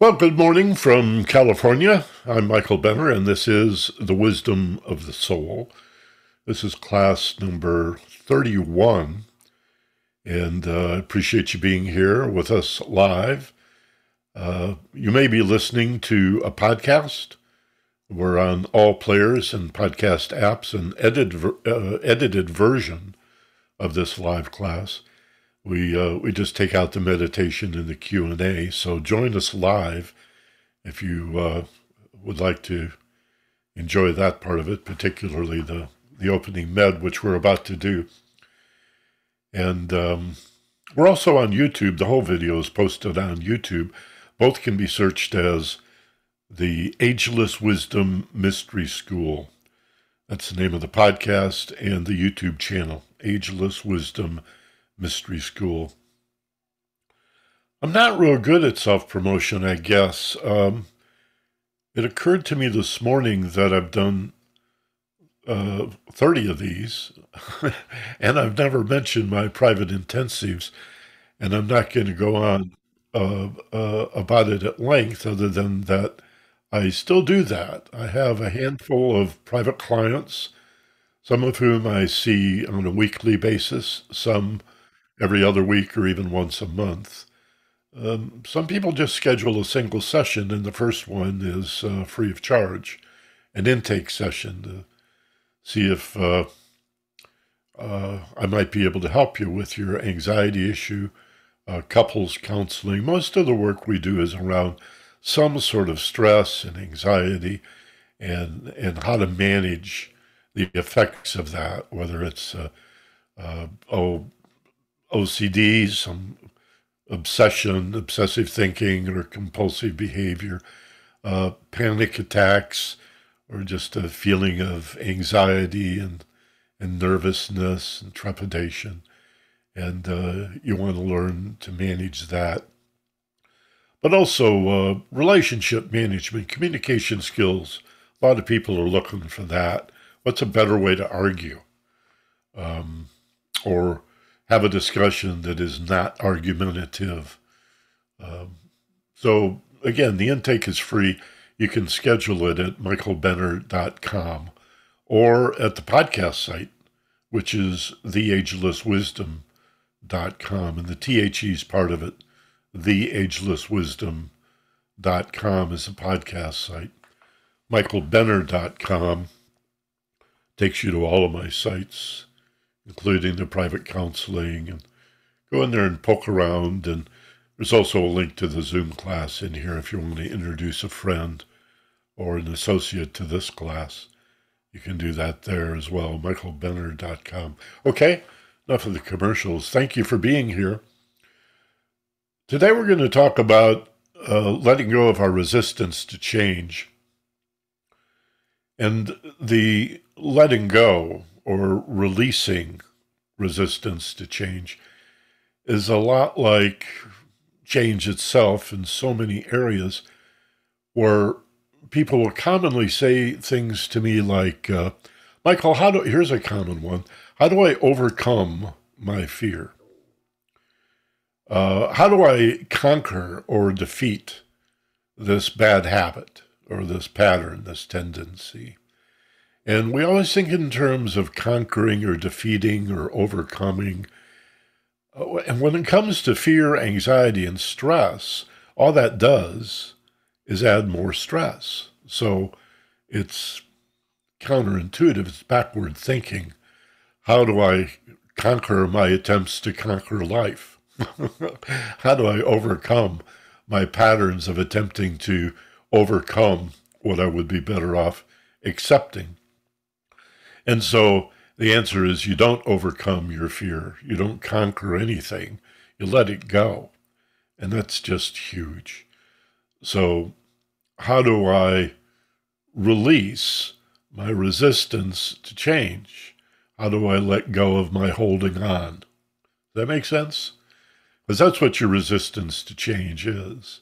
Well, good morning from California. I'm Michael Benner, and this is The Wisdom of the Soul. This is class number 31, and I appreciate you being here with us live. You may be listening to a podcast. We're on all players and podcast apps, an edited version of this live class. We just take out the meditation and the Q&A, so join us live if you would like to enjoy that part of it, particularly the opening med, which we're about to do. And we're also on YouTube. The whole video is posted on YouTube. Both can be searched as The Ageless Wisdom Mystery School. That's the name of the podcast and the YouTube channel, Ageless Wisdom Mystery School. I'm not real good at self-promotion, I guess. It occurred to me this morning that I've done 30 of these, and I've never mentioned my private intensives, and I'm not going to go on about it at length, other than that I still do that. I have a handful of private clients, some of whom I see on a weekly basis, some every other week or even once a month. Some people just schedule a single session, and the first one is free of charge, an intake session to see if I might be able to help you with your anxiety issue, couples counseling. Most of the work we do is around some sort of stress and anxiety and how to manage the effects of that, whether it's OCD, some obsessive thinking or compulsive behavior, panic attacks, or just a feeling of anxiety and nervousness and trepidation. And you want to learn to manage that. But also relationship management, communication skills. A lot of people are looking for that. What's a better way to argue or have a discussion that is not argumentative? So, again, the intake is free. You can schedule it at michaelbenner.com or at the podcast site, which is theagelesswisdom.com, and the THE is part of it. Theagelesswisdom.com is the podcast site. michaelbenner.com takes you to all of my sites, including the private counseling, and go in there and poke around. And there's also a link to the Zoom class in here if you want to introduce a friend or an associate to this class. You can do that there as well, michaelbenner.com. Okay, enough of the commercials. Thank you for being here. Today we're going to talk about letting go of our resistance to change. And the letting go or releasing resistance to change is a lot like change itself in so many areas, where people will commonly say things to me like, Michael, here's a common one. How do I overcome my fear? How do I conquer or defeat this bad habit or this pattern, this tendency? And we always think in terms of conquering or defeating or overcoming. And when it comes to fear, anxiety, and stress, all that does is add more stress. So it's counterintuitive. It's backward thinking. How do I conquer my attempts to conquer life? How do I overcome my patterns of attempting to overcome what I would be better off accepting? And so the answer is you don't overcome your fear. You don't conquer anything. You let it go. And that's just huge. So how do I release my resistance to change? How do I let go of my holding on? Does that make sense? Because that's what your resistance to change is.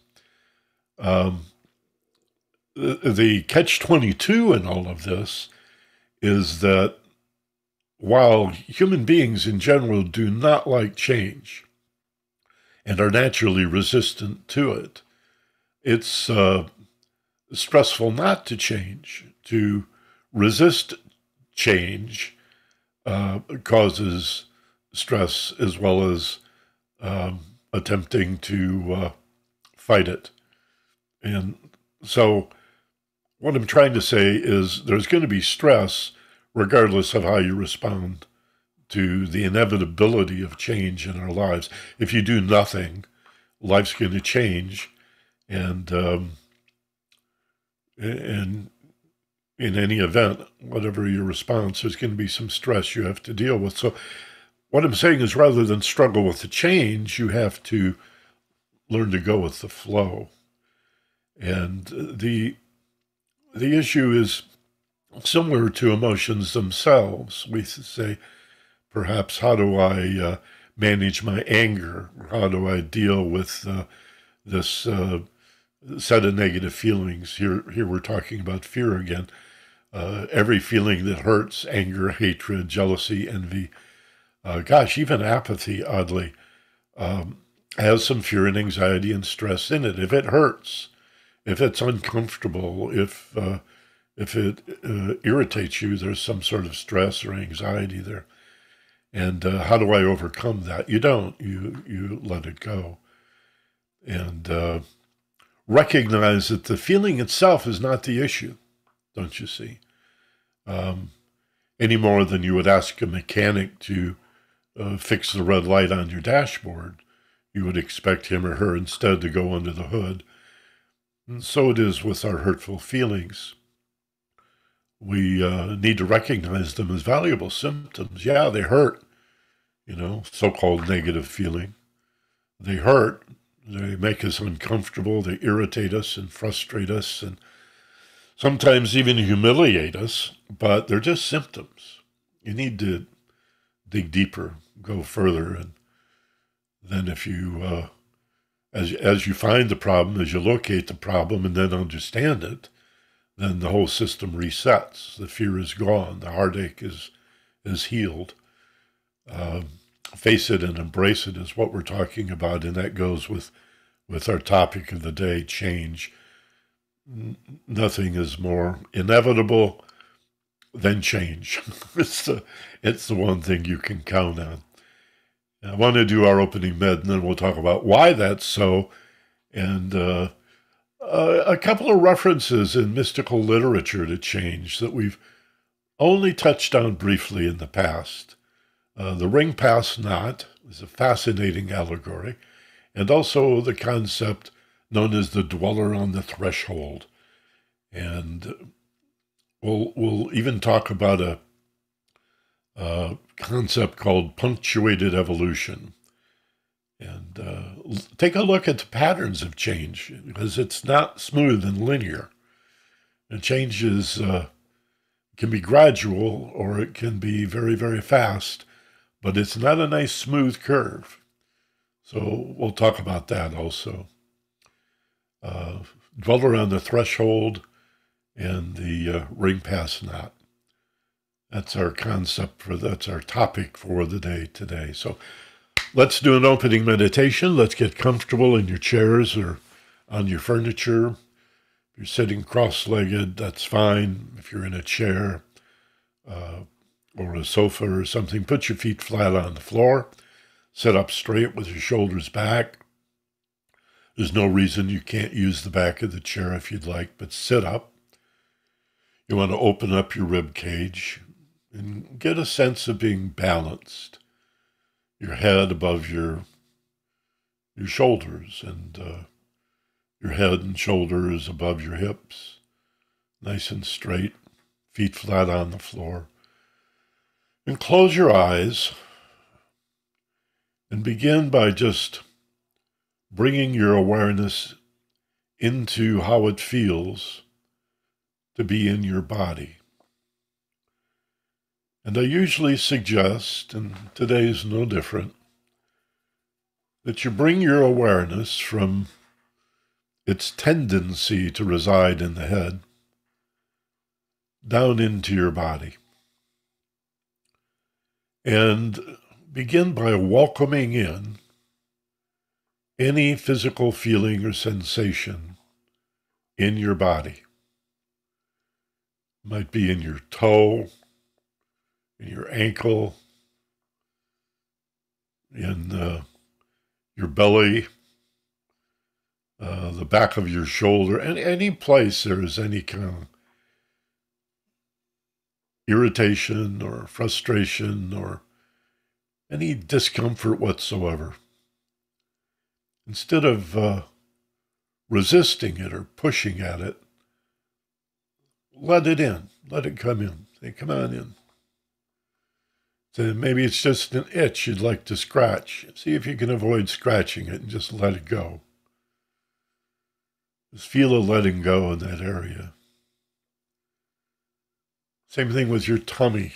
The catch-22 in all of this is that while human beings in general do not like change and are naturally resistant to it, It's stressful not to change. To resist change causes stress, as well as attempting to fight it. And so what I'm trying to say is there's going to be stress regardless of how you respond to the inevitability of change in our lives. If you do nothing, life's going to change, and in any event, whatever your response, there's going to be some stress you have to deal with. So what I'm saying is, rather than struggle with the change, you have to learn to go with the flow. And the issue is similar to emotions themselves. We say, perhaps, how do I manage my anger? How do I deal with this set of negative feelings? Here we're talking about fear again. Every feeling that hurts, anger, hatred, jealousy, envy, gosh, even apathy, oddly, has some fear and anxiety and stress in it. If it hurts, if it's uncomfortable, if it irritates you, there's some sort of stress or anxiety there. And how do I overcome that? You don't. You let it go. And recognize that the feeling itself is not the issue, don't you see? Any more than you would ask a mechanic to fix the red light on your dashboard. You would expect him or her instead to go under the hood. And so it is with our hurtful feelings. We need to recognize them as valuable symptoms. Yeah, they hurt, so-called negative feeling. They hurt. They make us uncomfortable. They irritate us and frustrate us and sometimes even humiliate us, but they're just symptoms. You need to dig deeper, go further, and then if you, as you find the problem, as you locate the problem and then understand it, then the whole system resets. The fear is gone. The heartache is healed. Face it and embrace it is what we're talking about, and that goes with our topic of the day, change. Nothing is more inevitable than change. It's the one thing you can count on. I want to do our opening med, and then we'll talk about why that's so, and a couple of references in mystical literature to change that we've only touched on briefly in the past. The Ring Pass Knot is a fascinating allegory, and also the concept known as the Dweller on the Threshold. And we'll even talk about a concept called punctuated evolution. And take a look at the patterns of change, because it's not smooth and linear. And change can be gradual, or it can be very, very fast, but it's not a nice smooth curve. So we'll talk about that also. Dweller on the Threshold and the Ring Pass Knot. That's our topic for the day today. So let's do an opening meditation. Let's get comfortable in your chairs or on your furniture. If you're sitting cross-legged, that's fine. If you're in a chair or a sofa or something, put your feet flat on the floor. Sit up straight with your shoulders back. There's no reason you can't use the back of the chair if you'd like, but sit up. You want to open up your rib cage and get a sense of being balanced. Your head above your shoulders, and your head and shoulders above your hips. Nice and straight, feet flat on the floor. And close your eyes and begin by just bringing your awareness into how it feels to be in your body. And I usually suggest, and today is no different, that you bring your awareness from its tendency to reside in the head down into your body. And begin by welcoming in any physical feeling or sensation in your body. It might be in your toe, in your ankle, in your belly, the back of your shoulder, and any place there is any kind of irritation or frustration or any discomfort whatsoever. Instead of resisting it or pushing at it, let it in. Let it come in. Say, come on in. So maybe it's just an itch you'd like to scratch. See if you can avoid scratching it and just let it go. Just feel a letting go in that area. Same thing with your tummy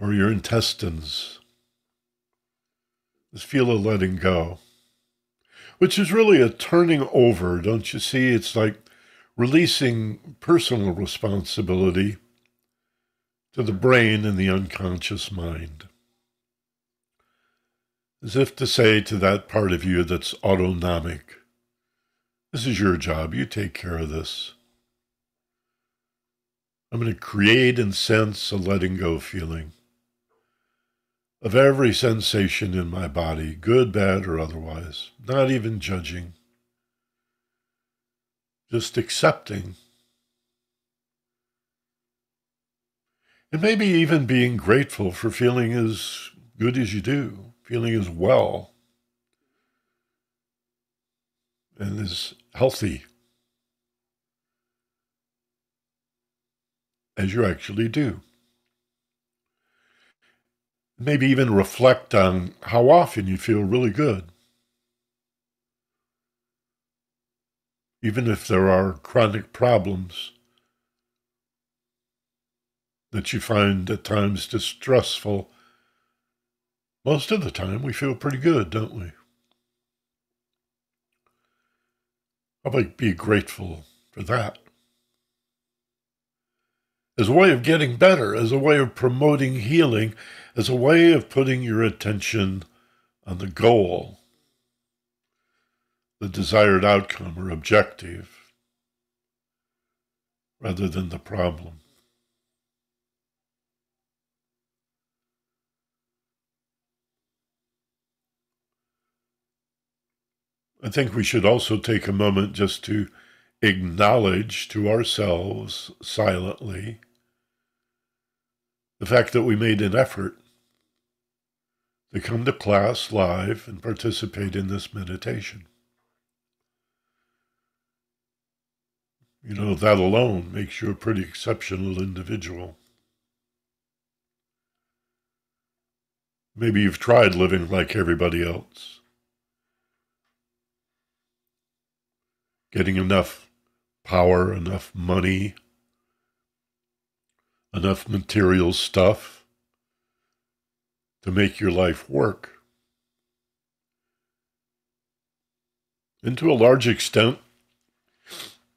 or your intestines. Just feel a letting go, which is really a turning over, don't you see? It's like releasing personal responsibility to the brain and the unconscious mind. As if to say to that part of you that's autonomic, this is your job, you take care of this. I'm going to create and sense a letting go feeling of every sensation in my body, good, bad, or otherwise, not even judging, just accepting. And maybe even being grateful for feeling as good as you do, feeling as well and as healthy as you actually do. Maybe even reflect on how often you feel really good, even if there are chronic problems that you find at times distressful. Most of the time we feel pretty good, don't we? How about be grateful for that? As a way of getting better, as a way of promoting healing, as a way of putting your attention on the goal, the desired outcome or objective, rather than the problem. I think we should also take a moment just to acknowledge to ourselves silently the fact that we made an effort to come to class live and participate in this meditation. You know, that alone makes you a pretty exceptional individual. Maybe you've tried living like everybody else, getting enough power, enough money, enough material stuff to make your life work. And to a large extent,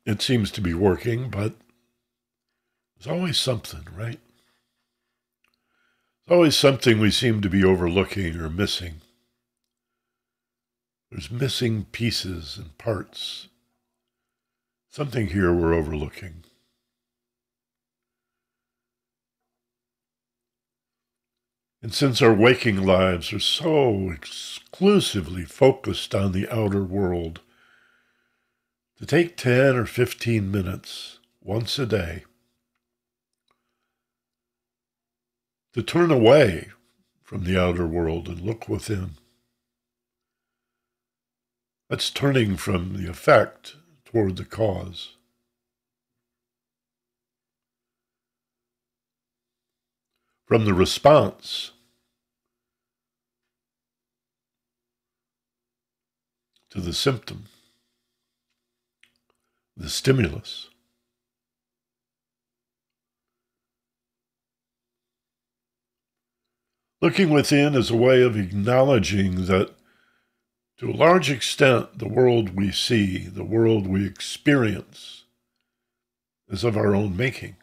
it seems to be working, but there's always something, right? There's always something we seem to be overlooking or missing. There's missing pieces and parts. Something here we're overlooking. And since our waking lives are so exclusively focused on the outer world, to take 10 or 15 minutes once a day to turn away from the outer world and look within. That's turning from the effect toward the cause. From the response to the symptom, the stimulus. Looking within is a way of acknowledging that to a large extent, the world we see, the world we experience, is of our own making.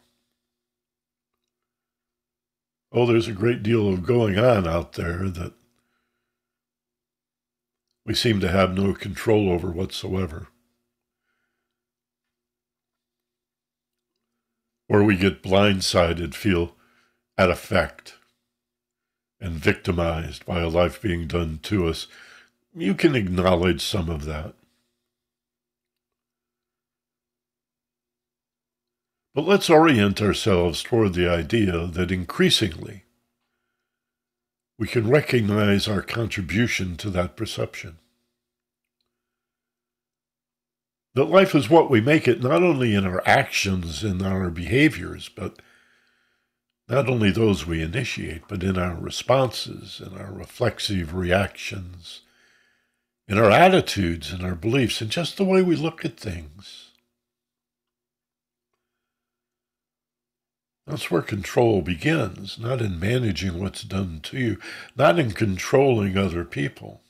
Oh, there's a great deal of going on out there that we seem to have no control over whatsoever. or we get blindsided, feel at effect, and victimized by a life being done to us. You can acknowledge some of that. But let's orient ourselves toward the idea that increasingly we can recognize our contribution to that perception. That life is what we make it, not only in our actions and our behaviors, but not only those we initiate, but in our responses, in our reflexive reactions, in our attitudes, in our beliefs, and just the way we look at things. That's where control begins, not in managing what's done to you, not in controlling other people,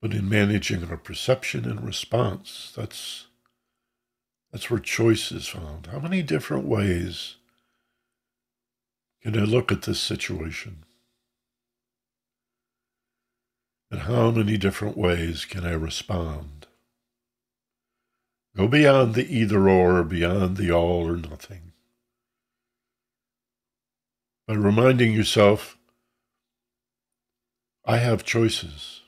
but in managing our perception and response. That's where choice is found. How many different ways can I look at this situation? And how many different ways can I respond? Go beyond the either-or, beyond the all or nothing. By reminding yourself, I have choices.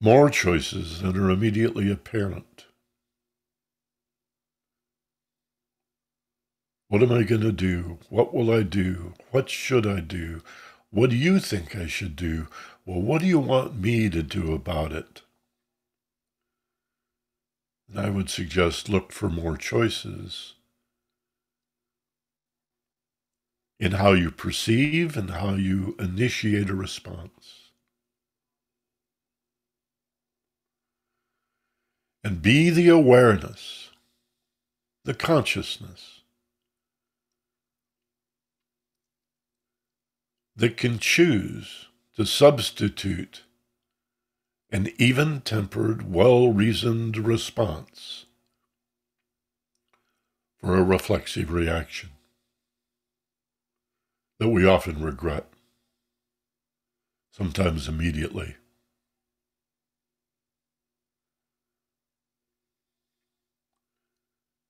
More choices than are immediately apparent. What am I going to do? What will I do? What should I do? What do you think I should do? Well, what do you want me to do about it? And I would suggest look for more choices in how you perceive and how you initiate a response. And be the awareness, the consciousness that can choose to substitute an even-tempered, well-reasoned response for a reflexive reaction that we often regret, sometimes immediately.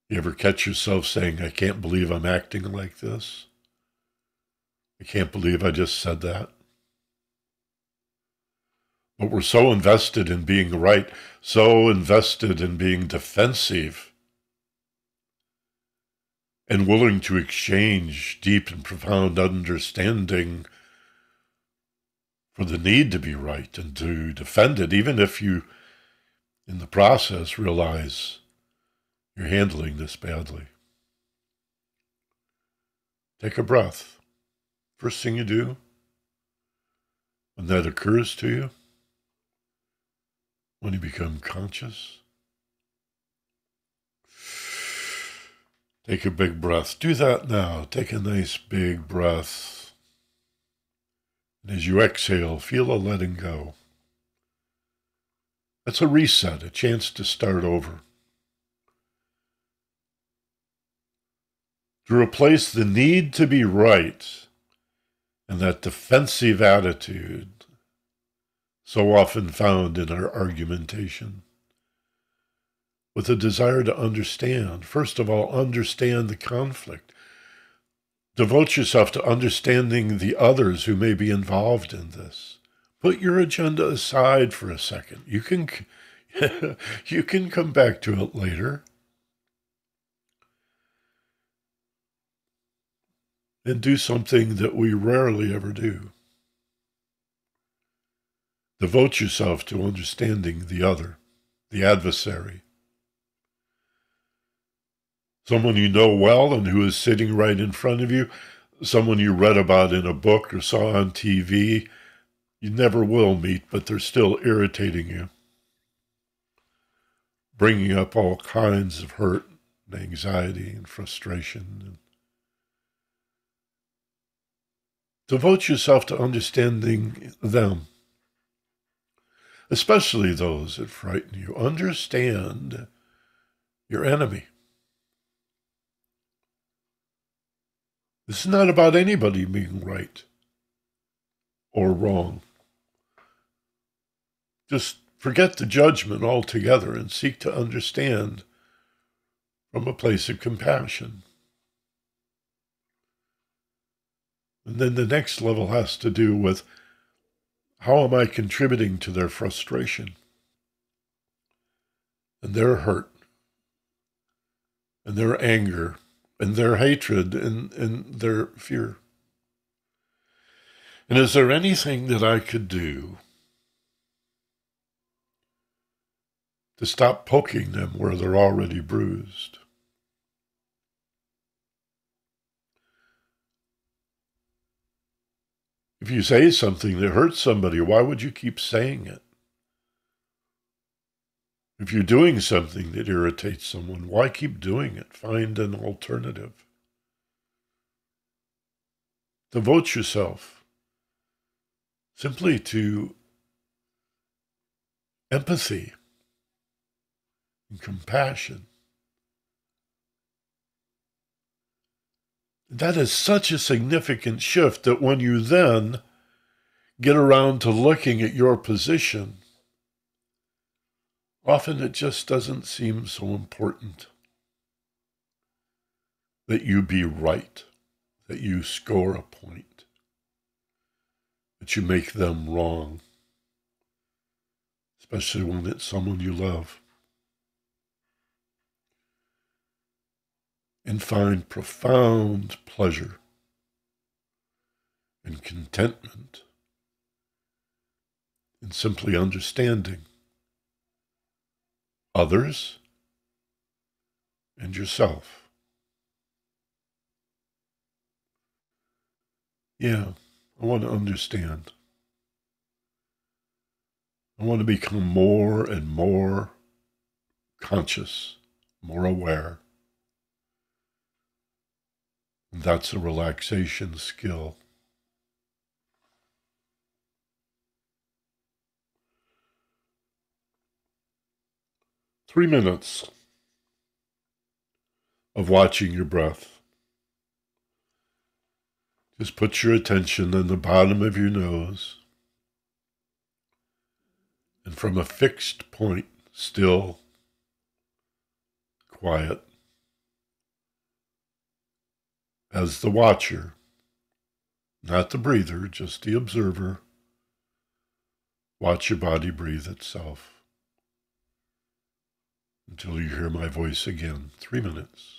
You ever catch yourself saying, I can't believe I'm acting like this? I can't believe I just said that. But we're so invested in being right, so invested in being defensive, and willing to exchange deep and profound understanding for the need to be right and to defend it, even if you, in the process, realize you're handling this badly. Take a breath. First thing you do, when that occurs to you, when you become conscious, take a big breath. Do that now. Take a nice big breath. And as you exhale, feel a letting go. That's a reset, a chance to start over. To replace the need to be right and that defensive attitude so often found in our argumentation, with a desire to understand. First of all, understand the conflict. Devote yourself to understanding the others who may be involved in this. Put your agenda aside for a second. You can come back to it later. And do something that we rarely ever do. Devote yourself to understanding the other, the adversary. Someone you know well and who is sitting right in front of you, someone you read about in a book or saw on TV, you never will meet, but they're still irritating you, bringing up all kinds of hurt and anxiety and frustration. Devote yourself to understanding them. Especially those that frighten you. Understand your enemy. This is not about anybody being right or wrong. Just Forget the judgment altogether and seek to understand from a place of compassion. And then the next level has to do with, how am I contributing to their frustration and their hurt and their anger and their hatred and their fear? And is there anything that I could do to stop poking them where they're already bruised? If you say something that hurts somebody, why would you keep saying it? If you're doing something that irritates someone, why keep doing it? Find an alternative. Devote yourself simply to empathy and compassion. That is such a significant shift that when you then get around to looking at your position, often it just doesn't seem so important that you be right, that you score a point, that you make them wrong, especially when it's someone you love. And find profound pleasure and contentment in simply understanding others and yourself. Yeah, I want to understand. I want to become more and more conscious, more aware. That's a relaxation skill. Three minutes of watching your breath. Just put your attention on the bottom of your nose. And from a fixed point, still, quiet, as the watcher, not the breather, just the observer, watch your body breathe itself until you hear my voice again. 3 minutes.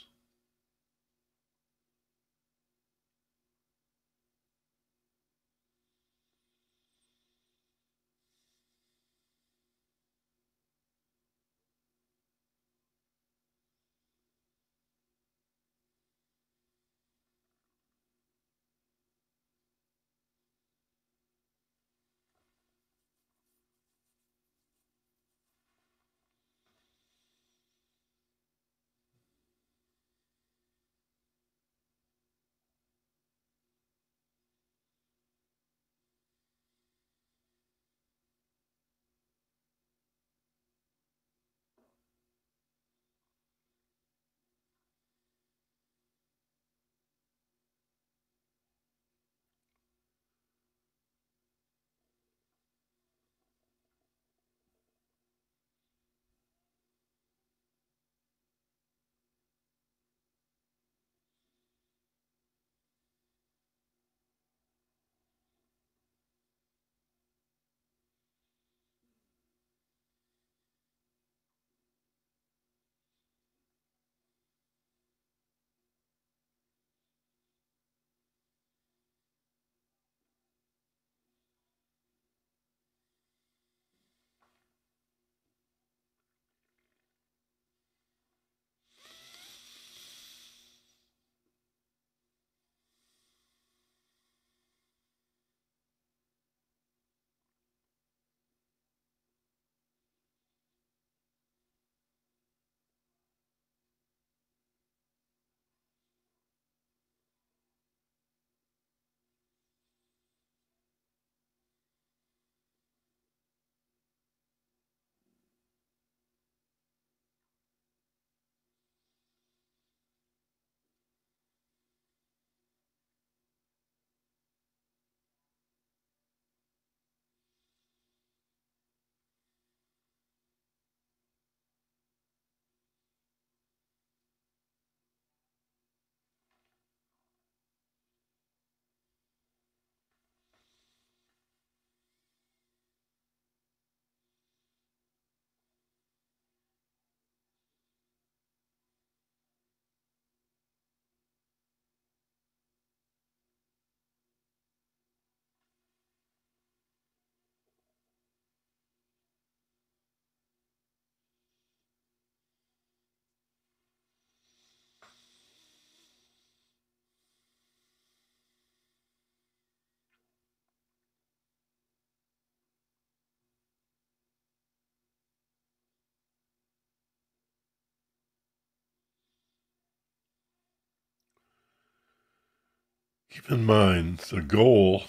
Keep in mind, the goal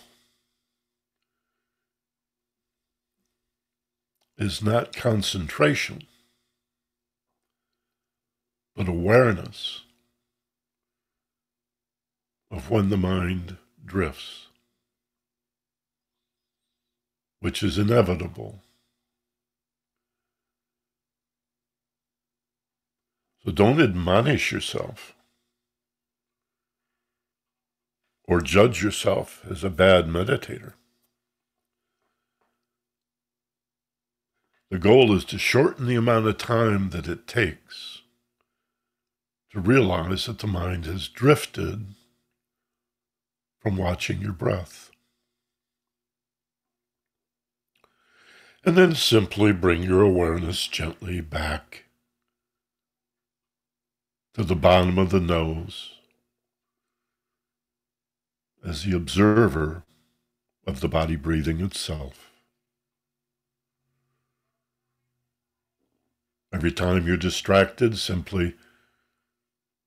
is not concentration, but awareness of when the mind drifts, which is inevitable. So don't admonish yourself or judge yourself as a bad meditator. The goal is to shorten the amount of time that it takes to realize that the mind has drifted from watching your breath. And then simply bring your awareness gently back to the bottom of the nose as the observer of the body breathing itself. Every time you're distracted, simply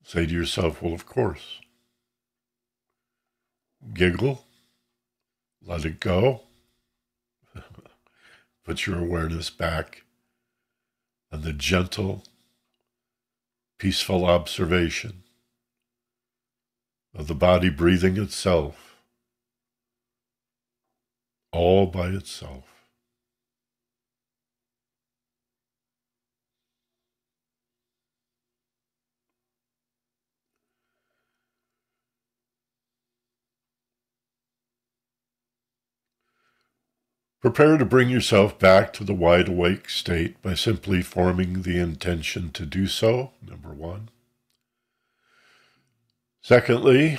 say to yourself, well, of course. Giggle, let it go, put your awareness back on the gentle, peaceful observation of the body breathing itself, all by itself. Prepare to bring yourself back to the wide-awake state by simply forming the intention to do so, number one. Secondly,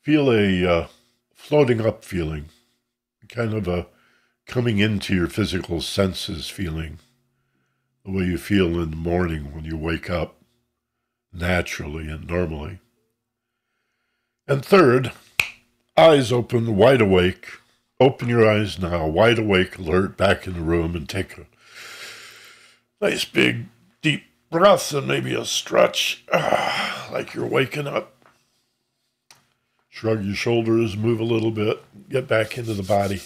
feel a floating up feeling, kind of a coming into your physical senses feeling, the way you feel in the morning when you wake up naturally and normally. And third, eyes open, wide awake. Open your eyes now, wide awake, alert, back in the room, and take a nice big deep breath and maybe a stretch, like you're waking up. Shrug your shoulders, move a little bit, get back into the body.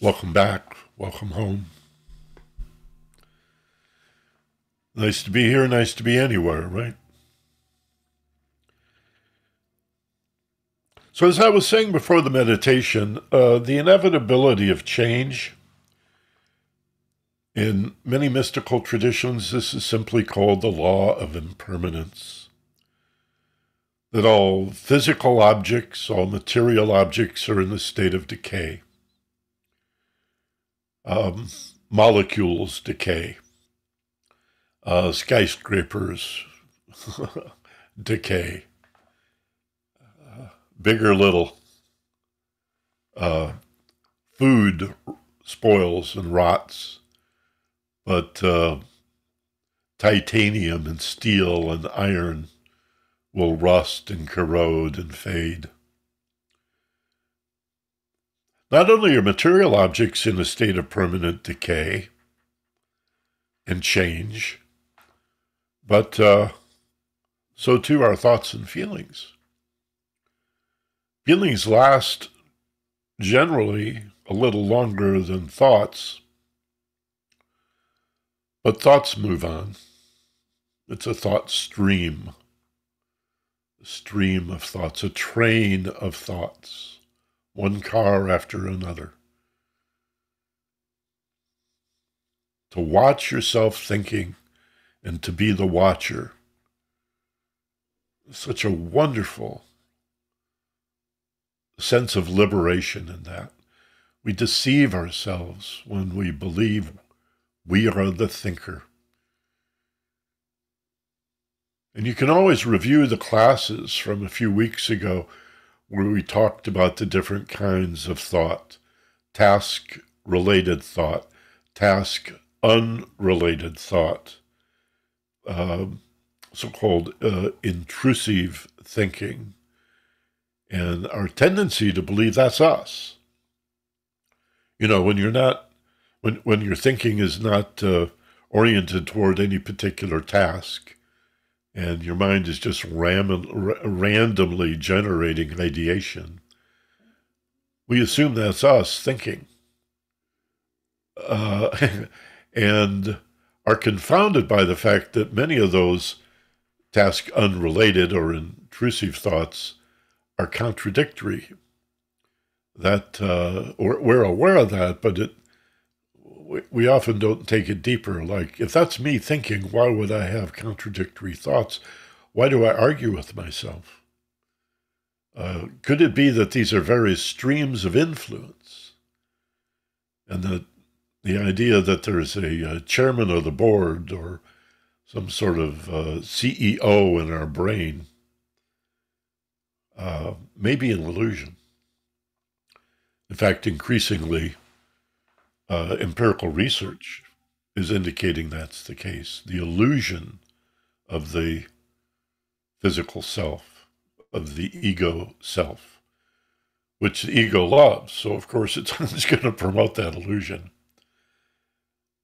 Welcome back, welcome home. Nice to be here, nice to be anywhere, right? So as I was saying before the meditation, the inevitability of change, in many mystical traditions, this is simply called the law of impermanence. That all physical objects, all material objects are in the state of decay. Molecules decay. Skyscrapers decay. Big or little, food spoils and rots, but titanium and steel and iron will rust and corrode and fade. Not only are material objects in a state of permanent decay and change, but so too are thoughts and feelings. Feelings last generally a little longer than thoughts, but thoughts move on. It's a thought stream, a stream of thoughts, a train of thoughts, one car after another. To watch yourself thinking and to be the watcher is such a wonderful sense of liberation in that. We deceive ourselves when we believe we are the thinker. And you can always review the classes from a few weeks ago where we talked about the different kinds of thought. Task-related thought, task-unrelated thought, so-called intrusive thinking. And our tendency to believe that's us. You know, when you're not, when your thinking is not oriented toward any particular task, and your mind is just randomly generating ideation, we assume that's us thinking, and are confounded by the fact that many of those task unrelated or intrusive thoughts are contradictory. That we're aware of that, but we often don't take it deeper. Like, if that's me thinking, why would I have contradictory thoughts? Why do I argue with myself? Could it be that these are various streams of influence, and that the idea that there is a chairman of the board or some sort of CEO in our brain may be an illusion? In fact, increasingly, empirical research is indicating that's the case. The illusion of the physical self, of the ego self, which the ego loves. So, of course, it's going to promote that illusion.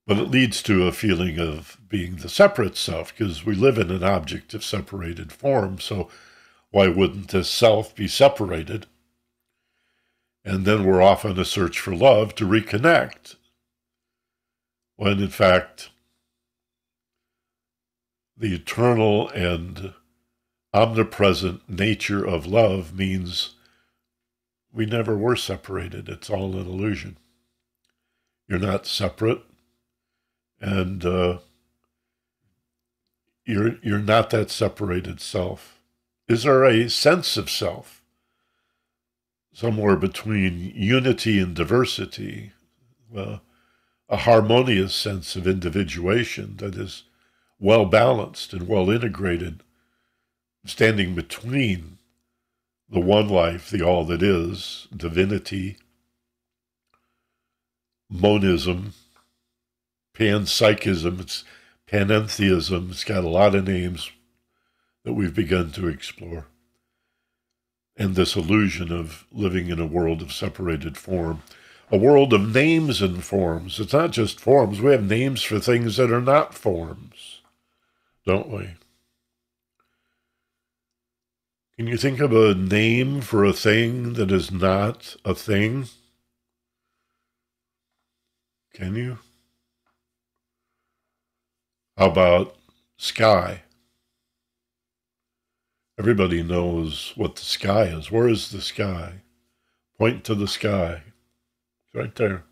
But it leads to a feeling of being the separate self, because we live in an object of separated form, so why wouldn't this self be separated? And then we're off on a search for love to reconnect, when in fact the eternal and omnipresent nature of love means we never were separated. It's all an illusion. You're not separate. And you're not that separated self. Is there a sense of self somewhere between unity and diversity, a harmonious sense of individuation that is well balanced and well integrated, standing between the one life, the all that is, divinity, monism, panpsychism, it's panentheism, it's got a lot of names that we've begun to explore. And this illusion of living in a world of separated form, a world of names and forms. It's not just forms, we have names for things that are not forms, don't we? Can you think of a name for a thing that is not a thing? Can you? How about sky? Everybody knows what the sky is. Where is the sky? Point to the sky. It's right there.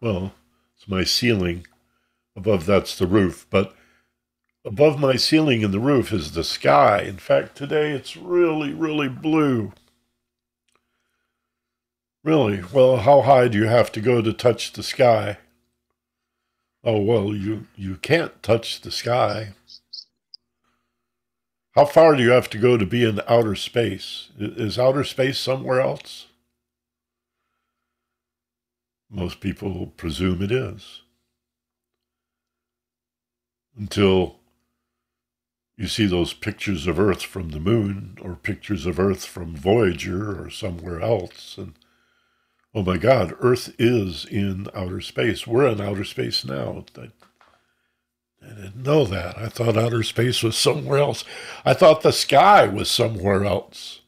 Well, it's my ceiling. Above that's the roof. But above my ceiling and the roof is the sky. In fact, today it's really, really blue. Really? Well, how high do you have to go to touch the sky? Oh, well, you can't touch the sky. How far do you have to go to be in outer space? Is outer space somewhere else? Most people presume it is. Until you see those pictures of Earth from the moon, or pictures of Earth from Voyager, or somewhere else, and oh my God, Earth is in outer space. We're in outer space now. I didn't know that. I thought outer space was somewhere else. I thought the sky was somewhere else.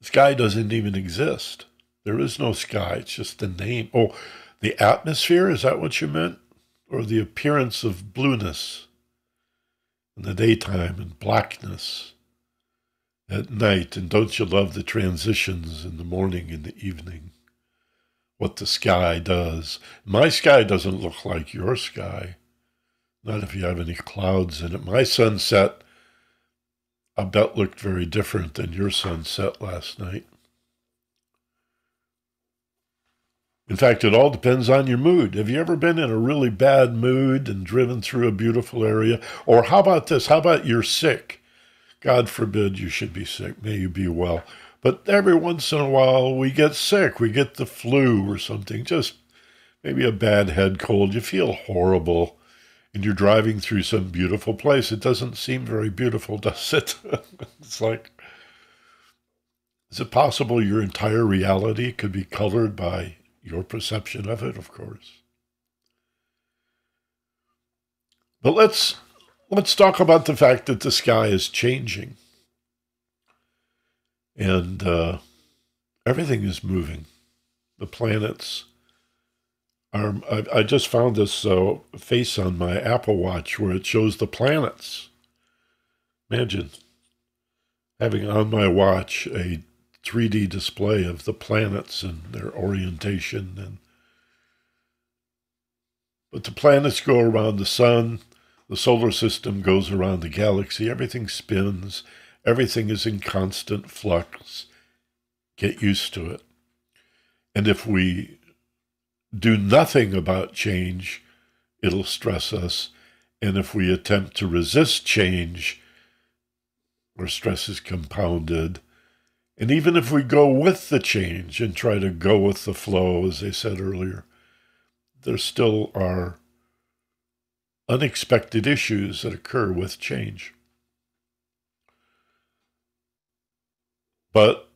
The sky doesn't even exist. There is no sky. It's just the name. Oh, the atmosphere? Is that what you meant? Or the appearance of blueness in the daytime and blackness at night, and don't you love the transitions in the morning and the evening? What the sky does. My sky doesn't look like your sky. Not if you have any clouds in it. My sunset, I bet, looked very different than your sunset last night. In fact, it all depends on your mood. Have you ever been in a really bad mood and driven through a beautiful area? Or how about this? How about you're sick? God forbid you should be sick. May you be well. But every once in a while, we get sick. We get the flu or something, just maybe a bad head cold. You feel horrible, and you're driving through some beautiful place. It doesn't seem very beautiful, does it? It's like, is it possible your entire reality could be colored by your perception of it? Of course. But let's let's talk about the fact that the sky is changing. And everything is moving. The planets are... I just found this face on my Apple Watch where it shows the planets. Imagine having on my watch a 3D display of the planets and their orientation. But the planets go around the sun. The solar system goes around the galaxy. Everything spins. Everything is in constant flux. Get used to it. And if we do nothing about change, it'll stress us. And if we attempt to resist change, our stress is compounded. And even if we go with the change and try to go with the flow, as I said earlier, there still are unexpected issues that occur with change. But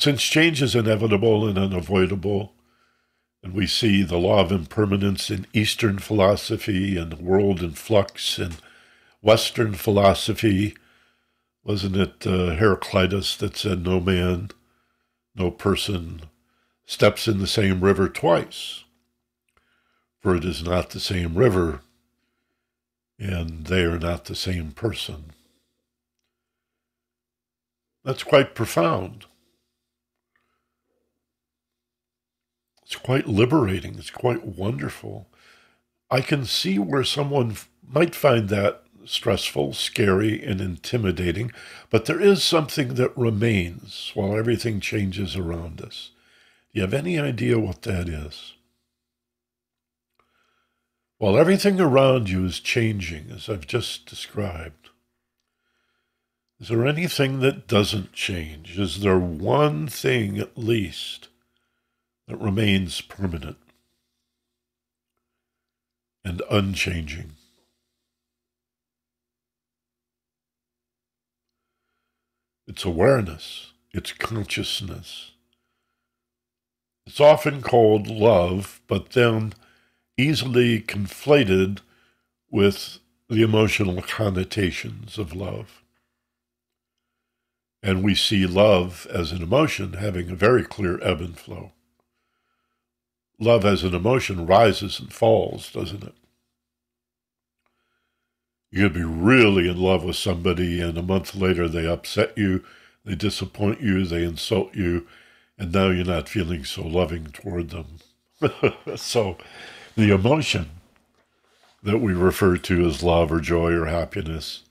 since change is inevitable and unavoidable, and we see the law of impermanence in Eastern philosophy and the world in flux and Western philosophy, wasn't it Heraclitus that said, no man, no person steps in the same river twice, for it is not the same river, and they are not the same person. That's quite profound. It's quite liberating. It's quite wonderful. I can see where someone might find that stressful, scary, and intimidating, but there is something that remains while everything changes around us. Do you have any idea what that is? While everything around you is changing, as I've just described, is there anything that doesn't change? Is there one thing, at least, that remains permanent and unchanging? It's awareness. It's consciousness. It's often called love, but then easily conflated with the emotional connotations of love. And we see love as an emotion having a very clear ebb and flow. Love as an emotion rises and falls, doesn't it? You could be really in love with somebody, and a month later they upset you, they disappoint you, they insult you, and now you're not feeling so loving toward them. So the emotion that we refer to as love or joy or happiness,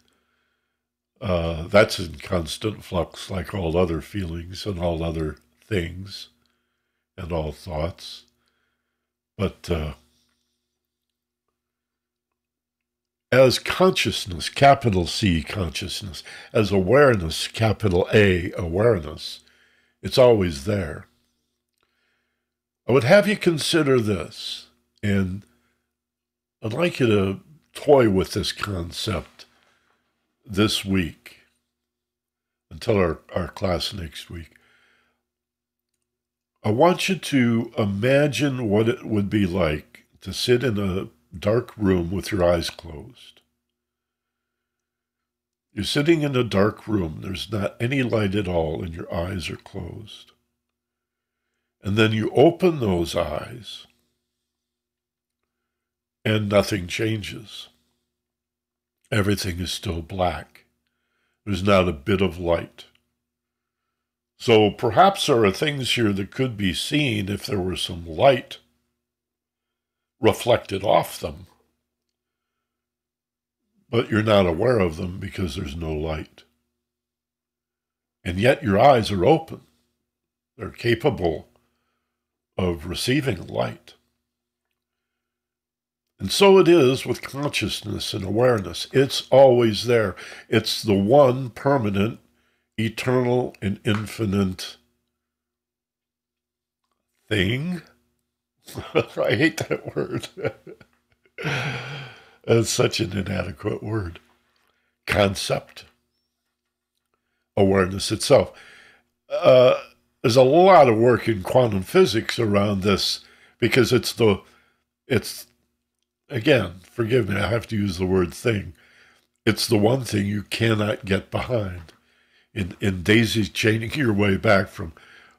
that's in constant flux like all other feelings and all other things and all thoughts. But as consciousness, capital C consciousness, as awareness, capital A awareness, it's always there. I would have you consider this. And I'd like you to toy with this concept this week until our class next week. I want you to imagine what it would be like to sit in a dark room with your eyes closed. You're sitting in a dark room. There's not any light at all, and your eyes are closed. And then you open those eyes, and nothing changes. Everything is still black. There's not a bit of light. So perhaps there are things here that could be seen if there were some light reflected off them. But you're not aware of them because there's no light. And yet your eyes are open. They're capable of receiving light. And so it is with consciousness and awareness. It's always there. It's the one permanent, eternal, and infinite thing. I hate that word. It's such an inadequate word. Concept. Awareness itself. There's a lot of work in quantum physics around this because it's again, forgive me, I have to use the word thing. It's the one thing you cannot get behind in daisy-chaining your way back from,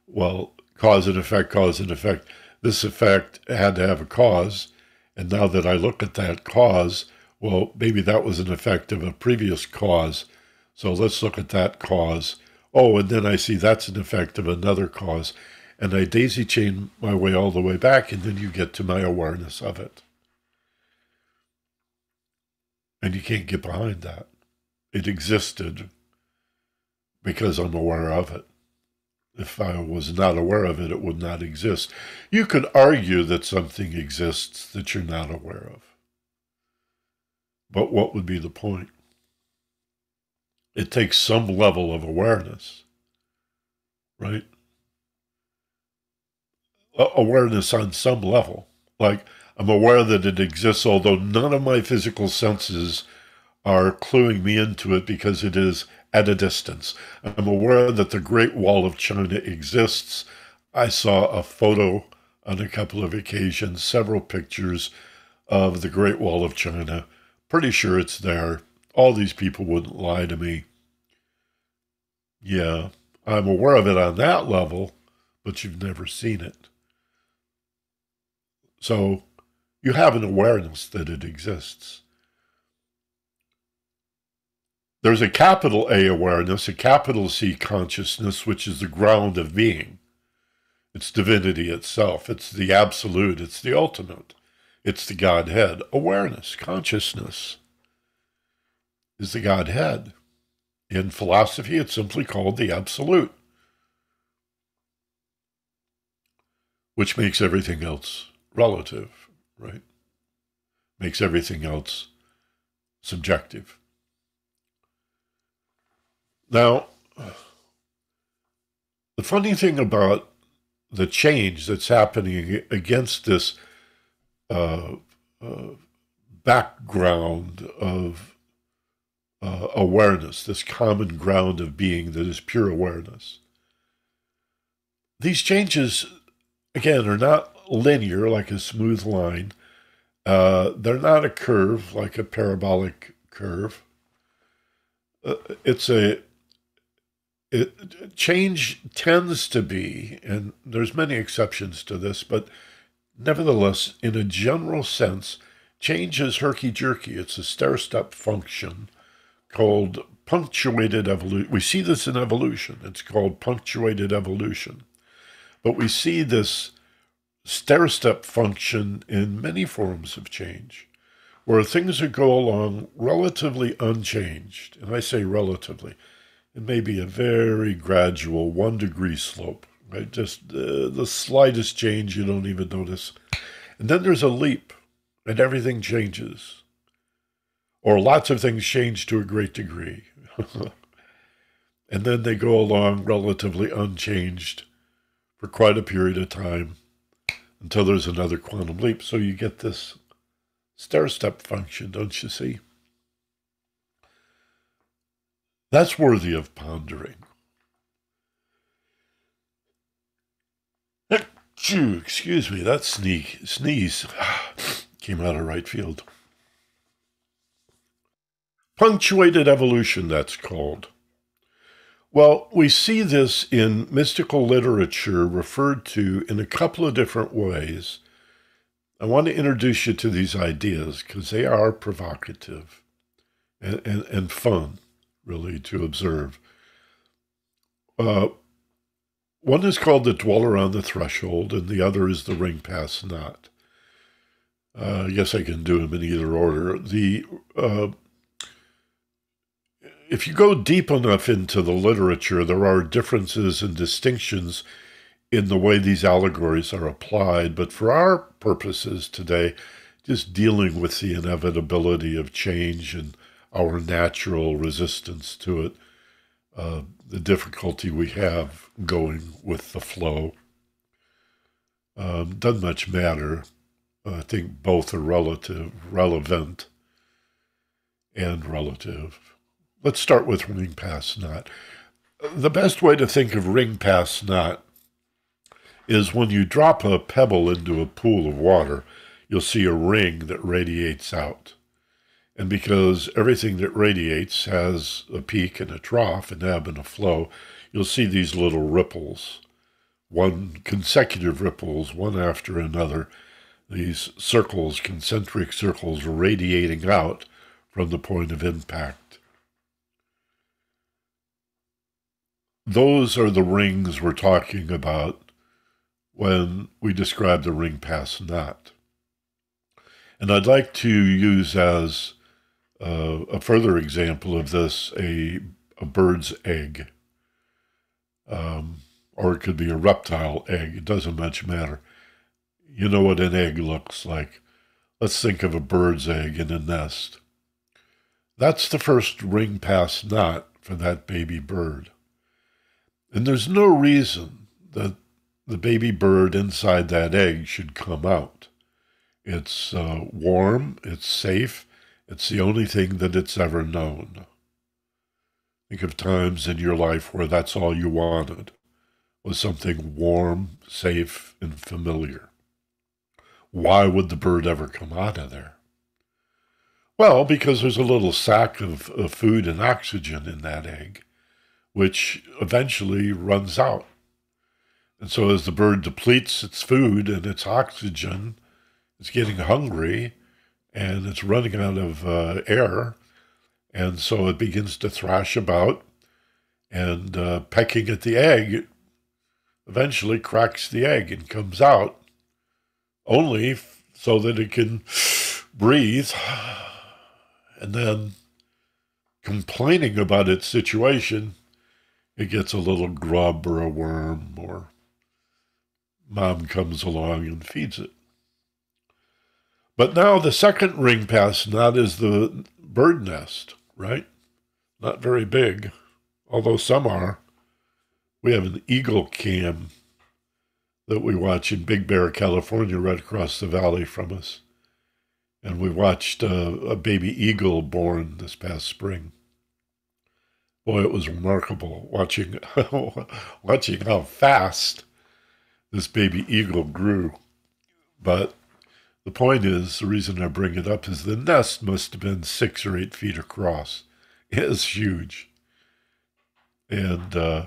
well, cause and effect, cause and effect. This effect had to have a cause, and now that I look at that cause, well, maybe that was an effect of a previous cause, so let's look at that cause. Oh, and then I see that's an effect of another cause, and I daisy-chain my way all the way back, and then you get to my awareness of it. And you can't get behind that. It existed because I'm aware of it. If I was not aware of it, it would not exist. You could argue that something exists that you're not aware of. But what would be the point? It takes some level of awareness, right? Awareness on some level. Like, I'm aware that it exists, although none of my physical senses are cluing me into it because it is at a distance. I'm aware that the Great Wall of China exists. I saw a photo on a couple of occasions, several pictures of the Great Wall of China. Pretty sure it's there. All these people wouldn't lie to me. Yeah, I'm aware of it on that level, but you've never seen it. So you have an awareness that it exists. There's a capital A awareness, a capital C consciousness, which is the ground of being. It's divinity itself. It's the absolute. It's the ultimate. It's the Godhead. Awareness, consciousness is the Godhead. In philosophy, it's simply called the absolute, which makes everything else relative, right? Makes everything else subjective. Now, the funny thing about the change that's happening against this background of awareness, this common ground of being that is pure awareness, these changes, again, are not linear like a smooth line. They're not a curve like a parabolic curve. Change tends to be, and there's many exceptions to this, but nevertheless, in a general sense, change is herky-jerky. It's a stair-step function called punctuated evolution. We see this in evolution. It's called punctuated evolution. But we see this stair-step function in many forms of change, where things that go along relatively unchanged, and I say relatively, it may be a very gradual 1 degree slope, right? Just the slightest change you don't even notice. And then there's a leap, and everything changes. Or lots of things change to a great degree. And then they go along relatively unchanged for quite a period of time until there's another quantum leap. So you get this stair-step function, don't you see? That's worthy of pondering. Excuse me, that sneeze came out of right field. Punctuated evolution, that's called. Well, we see this in mystical literature referred to in a couple of different ways. I want to introduce you to these ideas because they are provocative and fun, really, to observe. One is called the Dweller on the Threshold, and the other is the Ring Pass Knot. I guess I can do them in either order. If you go deep enough into the literature, there are differences and distinctions in the way these allegories are applied, but for our purposes today, just dealing with the inevitability of change and our natural resistance to it, the difficulty we have going with the flow. Doesn't much matter. I think both are relevant and relative. Let's start with Ring Pass Knot. The best way to think of Ring Pass Knot is when you drop a pebble into a pool of water, you'll see a ring that radiates out. And because everything that radiates has a peak and a trough, an ebb and a flow, you'll see these little ripples, one consecutive ripples, one after another, these circles, concentric circles radiating out from the point of impact. Those are the rings we're talking about when we describe the ring pass knot. And I'd like to use as a further example of this a bird's egg, or it could be a reptile egg. It doesn't much matter. You know what an egg looks like. Let's think of a bird's egg in a nest. That's the first ring pass knot for that baby bird. And there's no reason that the baby bird inside that egg should come out. It's warm, it's safe, it's the only thing that it's ever known. Think of times in your life where that's all you wanted, was something warm, safe, and familiar. Why would the bird ever come out of there? Well, because there's a little sack of food and oxygen in that egg, which eventually runs out. And so as the bird depletes its food and its oxygen, it's getting hungry, and it's running out of air, and so it begins to thrash about, and pecking at the egg, eventually cracks the egg and comes out, only so that it can breathe, and then complaining about its situation, it gets a little grub or a worm, or mom comes along and feeds it. But now the second ring pass knot is the bird nest, right? Not very big, although some are. We have an eagle cam that we watch in Big Bear, California, right across the valley from us. And we watched a baby eagle born this past spring. Boy, it was remarkable watching how fast this baby eagle grew. But the point is, the reason I bring it up is the nest must have been 6 or 8 feet across. It is huge. And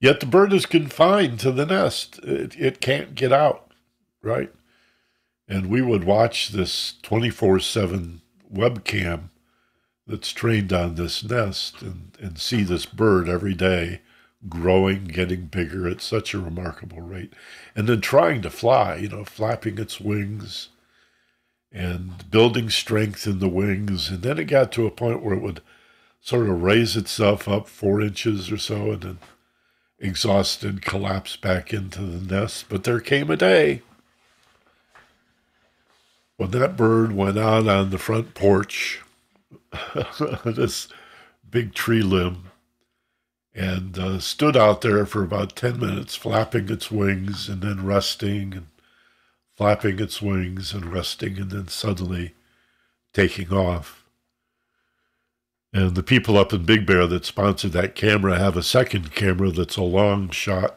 yet the bird is confined to the nest. It can't get out, right? And we would watch this 24/7 webcam that's trained on this nest and see this bird every day growing, getting bigger at such a remarkable rate, and then trying to fly, you know, flapping its wings and building strength in the wings. And then it got to a point where it would sort of raise itself up 4 inches or so and then, exhausted, collapse back into the nest. But there came a day when that bird went out on the front porch, this big tree limb, and stood out there for about 10 minutes, flapping its wings and then resting, and flapping its wings and resting, and then suddenly taking off. And the people up in Big Bear that sponsored that camera have a second camera that's a long shot.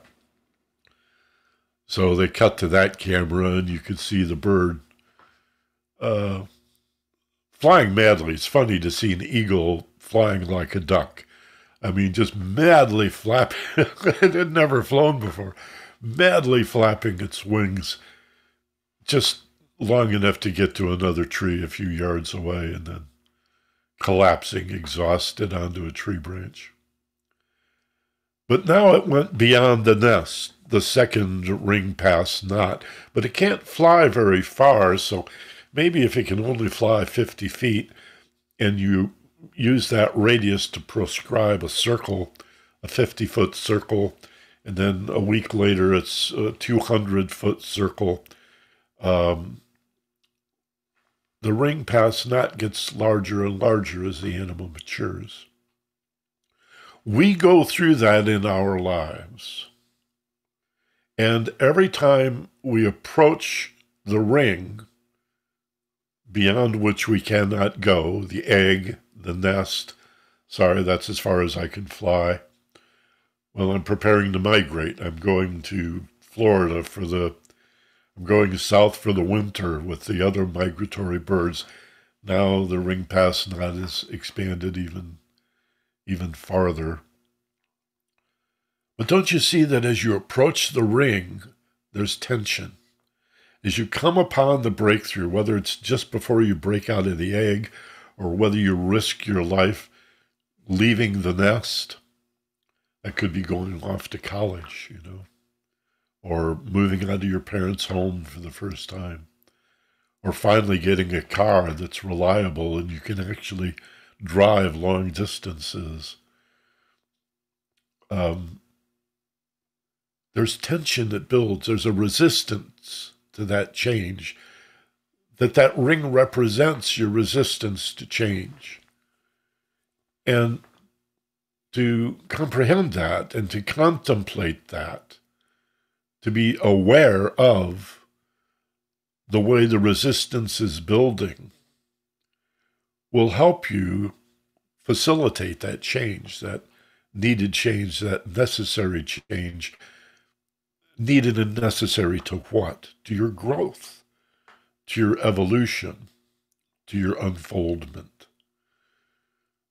So they cut to that camera, and you could see the bird flying madly. It's funny to see an eagle flying like a duck. I mean, just madly flapping. It had never flown before. Madly flapping its wings just long enough to get to another tree a few yards away, and then collapsing, exhausted, onto a tree branch. But now it went beyond the nest, the second ring pass knot. But it can't fly very far, so maybe if it can only fly 50 feet and you use that radius to proscribe a circle, a 50-foot circle, and then a week later it's a 200-foot circle. The ring pass knot gets larger and larger as the animal matures. We go through that in our lives. And every time we approach the ring, beyond which we cannot go, the egg, the nest. Sorry, that's as far as I can fly. Well, I'm preparing to migrate. I'm going to Florida for the going south for the winter with the other migratory birds. Now the ring-passed knot is expanded even farther. But don't you see that as you approach the ring, there's tension? As you come upon the breakthrough, whether it's just before you break out of the egg or whether you risk your life leaving the nest, that could be going off to college, you know, or moving out of your parents' home for the first time, or finally getting a car that's reliable and you can actually drive long distances. There's tension that builds. There's a resistance to that change. That ring represents your resistance to change. And to comprehend that and to contemplate that, to be aware of the way the resistance is building, will help you facilitate that change, that needed change, that necessary change. Needed and necessary to what? To your growth, to your evolution, to your unfoldment.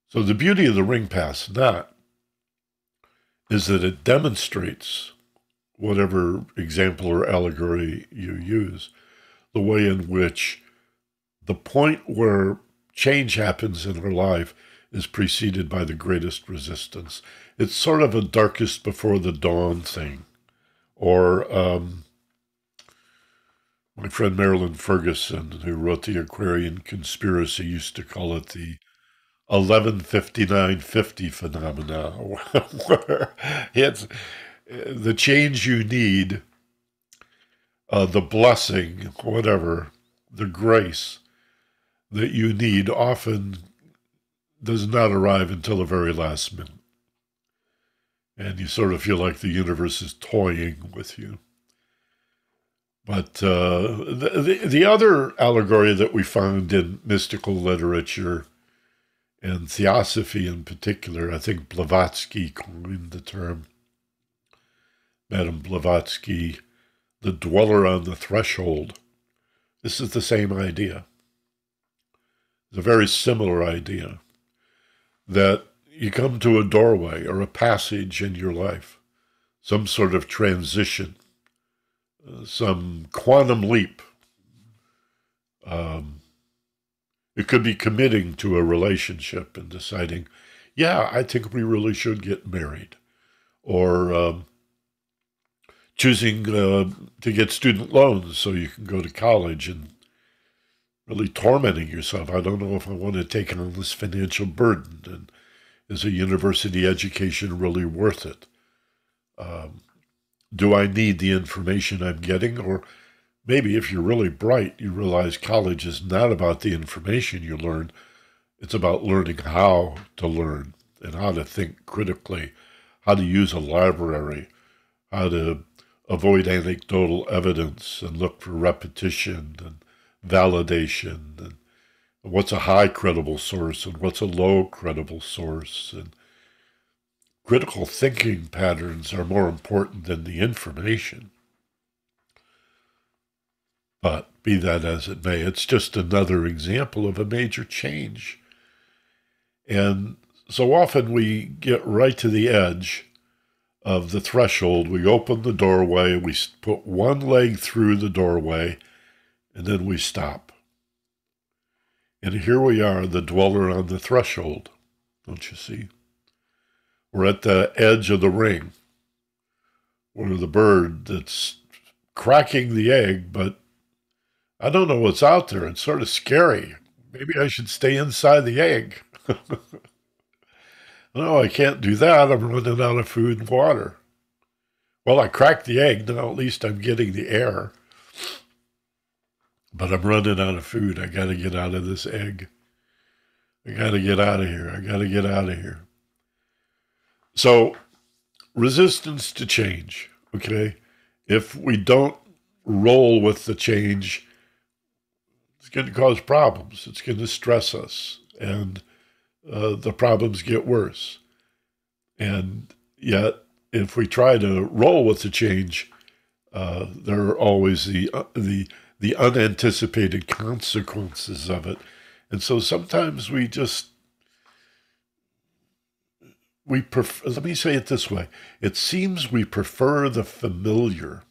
So the beauty of the ring-passed knot is that it demonstrates, whatever example or allegory you use, the way in which the point where change happens in our life is preceded by the greatest resistance. It's sort of a darkest before the dawn thing. Or my friend Marilyn Ferguson, who wrote The Aquarian Conspiracy, used to call it the 11:59:50 phenomena, where it's the change you need, the blessing, whatever, the grace that you need often does not arrive until the very last minute. And you sort of feel like the universe is toying with you. But the other allegory that we find in mystical literature and theosophy in particular, I think Blavatsky coined the term, Madame Blavatsky, the dweller on the threshold. This is the same idea. It's a very similar idea that you come to a doorway or a passage in your life, some sort of transition, some quantum leap. It could be committing to a relationship and deciding, yeah, I think we really should get married, or choosing to get student loans so you can go to college and really tormenting yourself. I don't know if I want to take on this financial burden, and is a university education really worth it? Do I need the information I'm getting? Or maybe if you're really bright, you realize college is not about the information you learn. It's about learning how to learn and how to think critically, how to use a library, how to avoid anecdotal evidence and look for repetition and validation, and what's a high credible source and what's a low credible source. And critical thinking patterns are more important than the information. But be that as it may, it's just another example of a major change. And so often we get right to the edge of the threshold. We open the doorway, we put one leg through the doorway, and then we stop. And here we are, the dweller on the threshold, don't you see? We're at the edge of the ring, or the bird that's cracking the egg, but I don't know what's out there. It's sort of scary. Maybe I should stay inside the egg. No, I can't do that. I'm running out of food and water. Well, I cracked the egg. Now at least I'm getting the air. But I'm running out of food. I got to get out of this egg. I got to get out of here. I got to get out of here. So resistance to change, okay? If we don't roll with the change, it's going to cause problems. It's going to stress us, and the problems get worse. And yet, if we try to roll with the change, There are always the unanticipated consequences of it. And so sometimes we just, we prefer, let me say it this way, it seems we prefer the familiar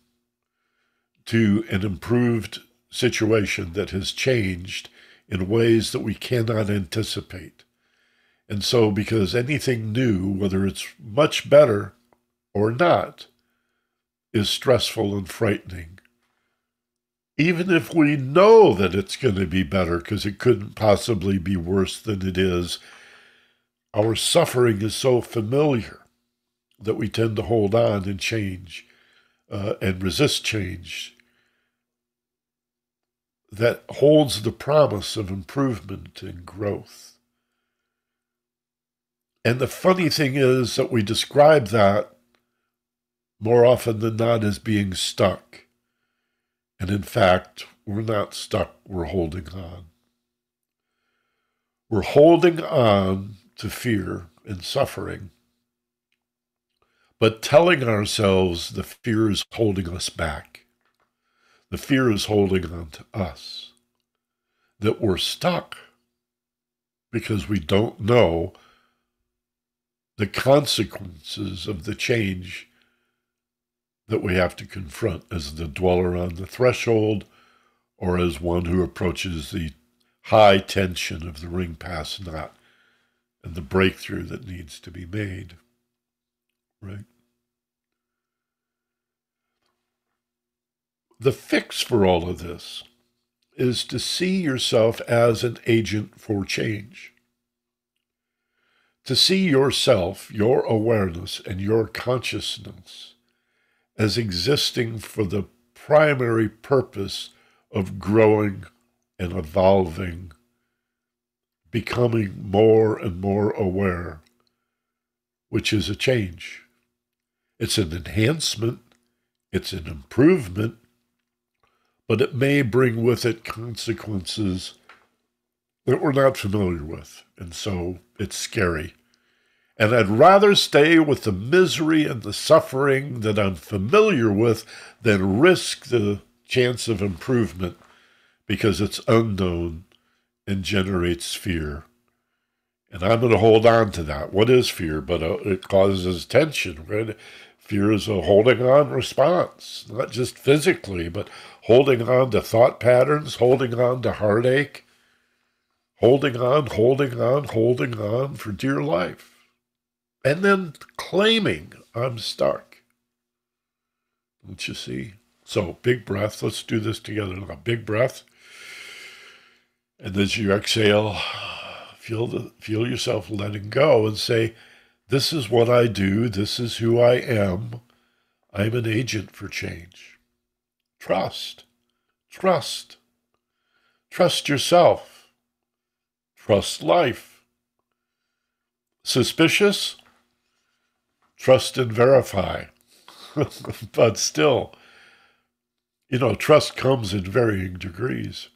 to an improved situation that has changed in ways that we cannot anticipate. And so because anything new, whether it's much better or not, is stressful and frightening. Even if we know that it's going to be better, because it couldn't possibly be worse than it is, our suffering is so familiar that we tend to hold on and change and resist change. That holds the promise of improvement and growth. And the funny thing is that we describe that more often than not as being stuck. And in fact, we're not stuck, we're holding on. We're holding on to fear and suffering, but telling ourselves the fear is holding us back. The fear is holding on to us, that we're stuck because we don't know the consequences of the change that we have to confront as the dweller on the threshold or as one who approaches the high tension of the ring pass knot and the breakthrough that needs to be made, right? The fix for all of this is to see yourself as an agent for change. To see yourself, your awareness, and your consciousness as existing for the primary purpose of growing and evolving, becoming more and more aware, which is a change. It's an enhancement, it's an improvement, but it may bring with it consequences that we're not familiar with, and so it's scary. And I'd rather stay with the misery and the suffering that I'm familiar with than risk the chance of improvement because it's unknown and generates fear. And I'm going to hold on to that. What is fear? But it causes tension, right? Fear is a holding on response, not just physically, but holding on to thought patterns, holding on to heartache, holding on, holding on, holding on for dear life. And then claiming I'm stuck. Don't you see? So big breath. Let's do this together now. Big breath. And as you exhale, feel yourself letting go and say, this is what I do. This is who I am. I'm an agent for change. Trust. Trust. Trust yourself. Trust life. Suspicious? Trust and verify. But still, you know, trust comes in varying degrees.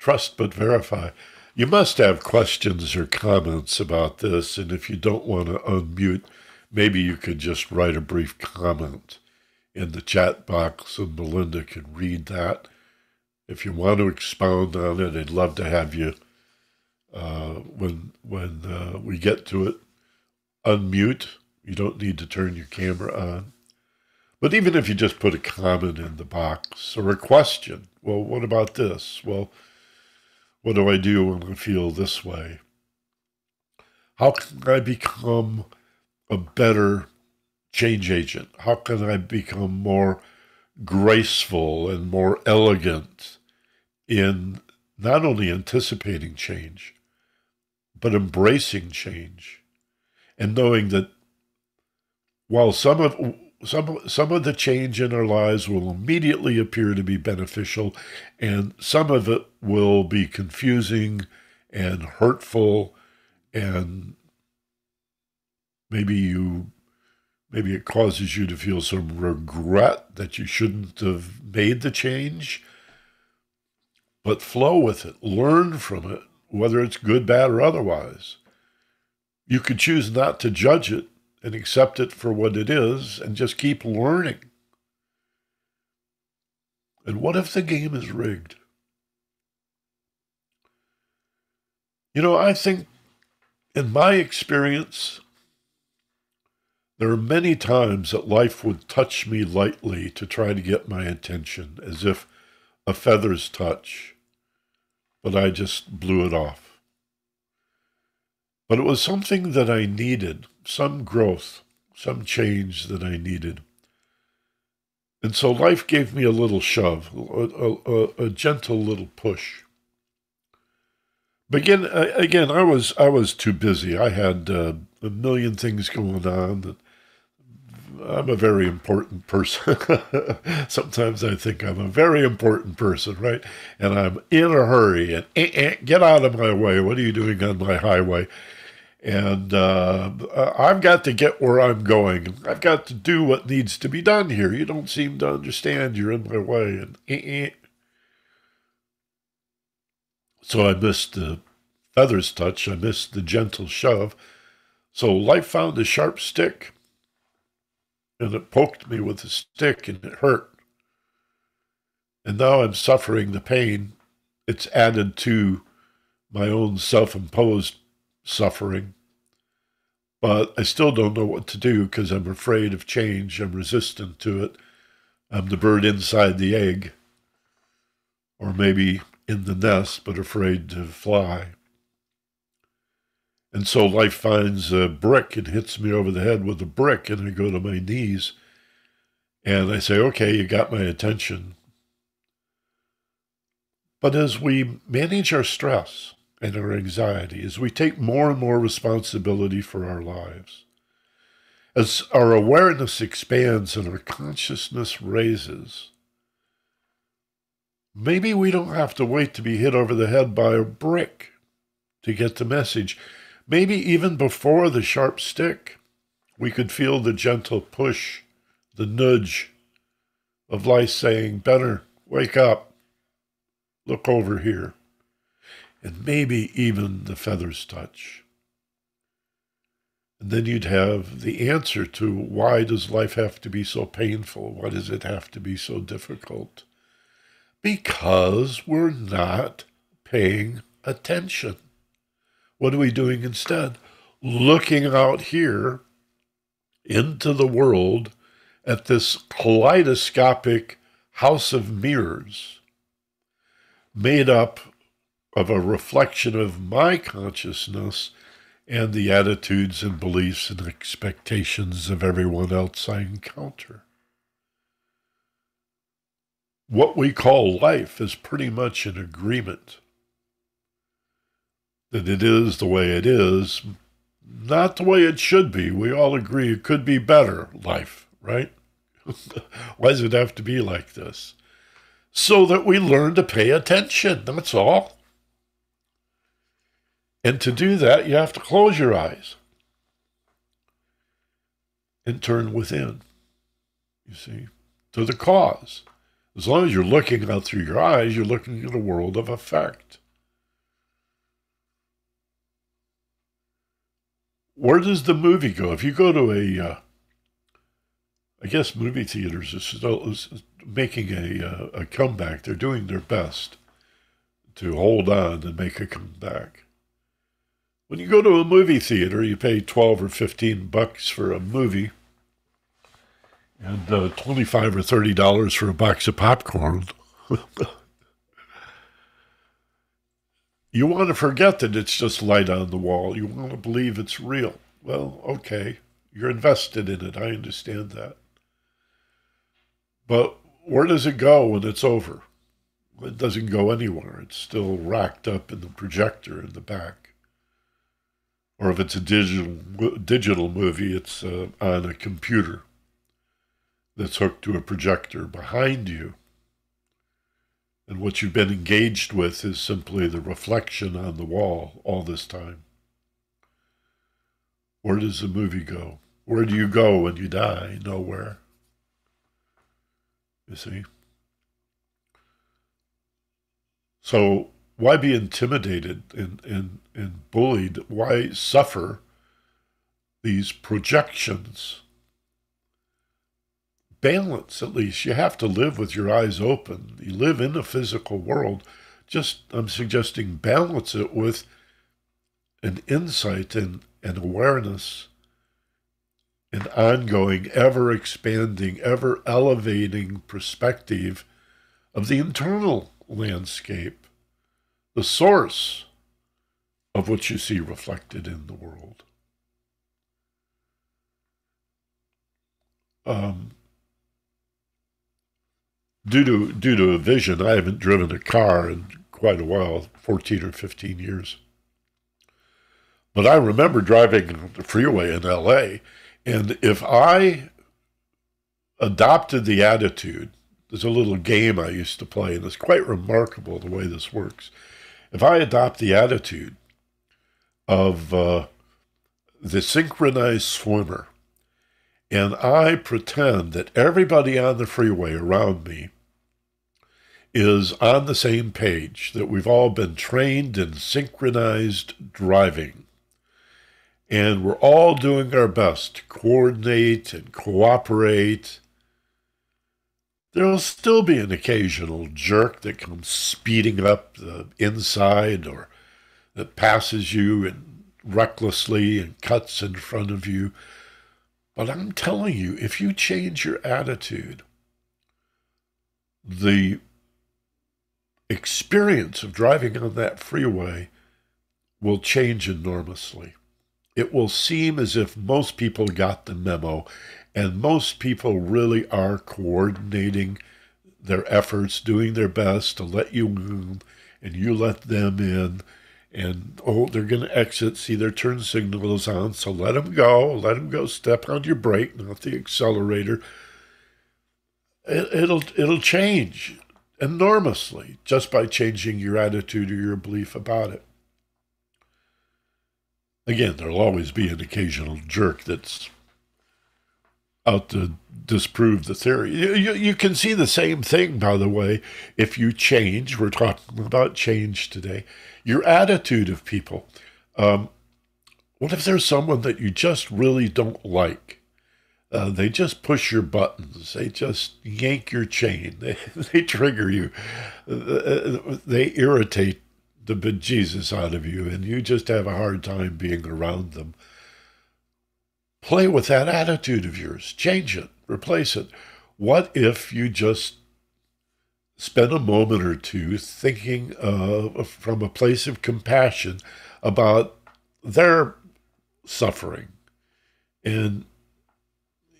Trust but verify. You must have questions or comments about this, and if you don't want to unmute, maybe you could just write a brief comment in the chat box, and Melinda can read that. If you want to expound on it, I'd love to have you, when we get to it, unmute. You don't need to turn your camera on. But even if you just put a comment in the box or a question, well, what about this? Well, what do I do when I feel this way? How can I become a better change agent? How can I become more graceful and more elegant in not only anticipating change, but embracing change and knowing that while some of the change in our lives will immediately appear to be beneficial, and some of it will be confusing and hurtful, and maybe it causes you to feel some regret that you shouldn't have made the change, but flow with it, learn from it, whether it's good, bad, or otherwise. You could choose not to judge it and accept it for what it is and just keep learning And what if the game is rigged? You know, I think, in my experience, there are many times that life would touch me lightly to try to get my attention, as if a feather's touch, but I just blew it off. But it was something that I needed, some growth, some change that I needed. And so life gave me a little shove, a gentle little push. Again, I was too busy. I had a million things going on. I'm a very important person. Sometimes I think I'm a very important person, right? And I'm in a hurry, and get out of my way. What are you doing on my highway? And I've got to get where I'm going. I've got to do what needs to be done here. You don't seem to understand. You're in my way, and So I missed the feather's touch, I missed the gentle shove. So life found a sharp stick, and it poked me with the stick, and it hurt. And now I'm suffering the pain. It's added to my own self-imposed suffering. But I still don't know what to do because I'm afraid of change. I'm resistant to it. I'm the bird inside the egg. Or maybe in the nest, but afraid to fly. And so life finds a brick and hits me over the head with a brick, and I go to my knees, and I say, okay, you got my attention. But as we manage our stress and our anxiety, as we take more and more responsibility for our lives, as our awareness expands and our consciousness raises, maybe we don't have to wait to be hit over the head by a brick to get the message. Maybe even before the sharp stick, we could feel the gentle push, the nudge of life saying, Benner, wake up, look over here. And maybe even the feather's touch. And then you'd have the answer to why does life have to be so painful? Why does it have to be so difficult? Because we're not paying attention. What are we doing instead? Looking out here into the world at this kaleidoscopic house of mirrors made up of a reflection of my consciousness and the attitudes and beliefs and expectations of everyone else I encounter. What we call life is pretty much an agreement that it is the way it is, not the way it should be. We all agree it could be better, life, right? Why does it have to be like this? So that we learn to pay attention, that's all. And to do that, you have to close your eyes and turn within, you see, to the cause. As long as you're looking out through your eyes, you're looking at a world of effect. Where does the movie go? If you go to a, I guess movie theaters is making a comeback. They're doing their best to hold on and make a comeback. When you go to a movie theater, you pay $12 or $15 for a movie, and $25 or $30 for a box of popcorn. You want to forget that it's just light on the wall. You want to believe it's real. Well, okay, you're invested in it. I understand that. But where does it go when it's over? It doesn't go anywhere. It's still racked up in the projector in the back. Or if it's a digital movie, it's on a computer that's hooked to a projector behind you. And what you've been engaged with is simply the reflection on the wall all this time. Where does the movie go? Where do you go when you die? Nowhere. You see? So why be intimidated and bullied? Why suffer these projections balance, at least. You have to live with your eyes open. You live in a physical world. Just, I'm suggesting balance it with an insight and awareness, an ongoing, ever-expanding, ever-elevating perspective of the internal landscape, the source of what you see reflected in the world. Due to a vision, I haven't driven a car in quite a while, 14 or 15 years. But I remember driving the freeway in LA, and if I adopted the attitude, there's a little game I used to play, and it's quite remarkable the way this works. If I adopt the attitude of the synchronized swimmer, and I pretend that everybody on the freeway around me is on the same page, that we've all been trained in synchronized driving, and we're all doing our best to coordinate and cooperate, there'll still be an occasional jerk that comes speeding up the inside or that passes you and recklessly and cuts in front of you. But I'm telling you, if you change your attitude, the experience of driving on that freeway will change enormously. It will seem as if most people got the memo, and most people really are coordinating their efforts, doing their best to let you in, and you let them in. And, oh, they're going to exit. See, their turn signal is on, so let them go. Let them go. Step on your brake, not the accelerator. It'll change enormously just by changing your attitude or your belief about it. Again, there'll always be an occasional jerk that's out to disprove the theory. You can see the same thing, by the way, if you change. We're talking about change today. Your attitude of people. What if there's someone that you just really don't like? They just push your buttons. They just yank your chain. They trigger you. They irritate the bejesus out of you, and you just have a hard time being around them. Play with that attitude of yours. Change it. Replace it. What if you just spend a moment or two thinking from a place of compassion about their suffering? And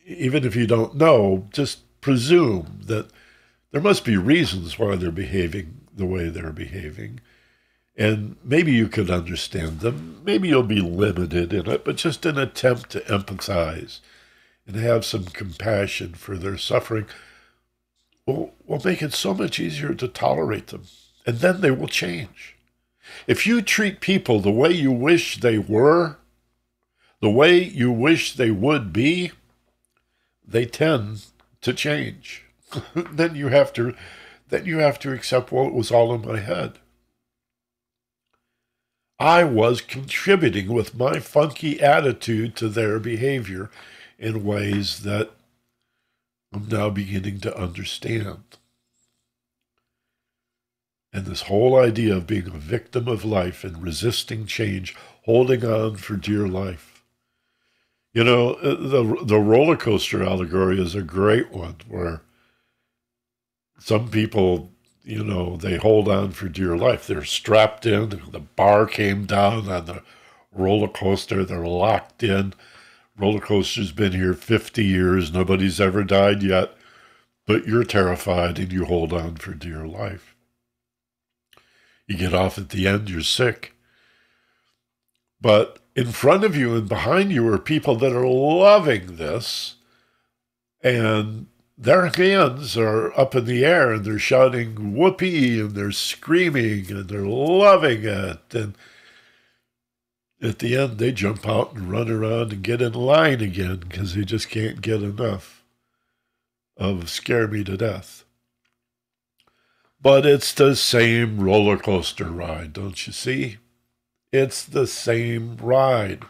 even if you don't know, just presume that there must be reasons why they're behaving the way they're behaving. And maybe you could understand them. Maybe you'll be limited in it, but just an attempt to empathize and have some compassion for their suffering will make it so much easier to tolerate them. And then they will change. If you treat people the way you wish they were, the way you wish they would be, they tend to change. Then you have to accept, well, it was all in my head. I was contributing with my funky attitude to their behavior in ways that I'm now beginning to understand. And this whole idea of being a victim of life and resisting change, holding on for dear life. You know, the roller coaster allegory is a great one, where some people, you know, they hold on for dear life. They're strapped in. The bar came down on the roller coaster. They're locked in. Roller coaster's been here 50 years. Nobody's ever died yet. But you're terrified and you hold on for dear life. You get off at the end, you're sick. But in front of you and behind you are people that are loving this, and their hands are up in the air, and they're shouting whoopee, and they're screaming, and they're loving it. And at the end, they jump out and run around and get in line again, because they just can't get enough of scare me to death. But it's the same roller coaster ride, don't you see? It's the same ride.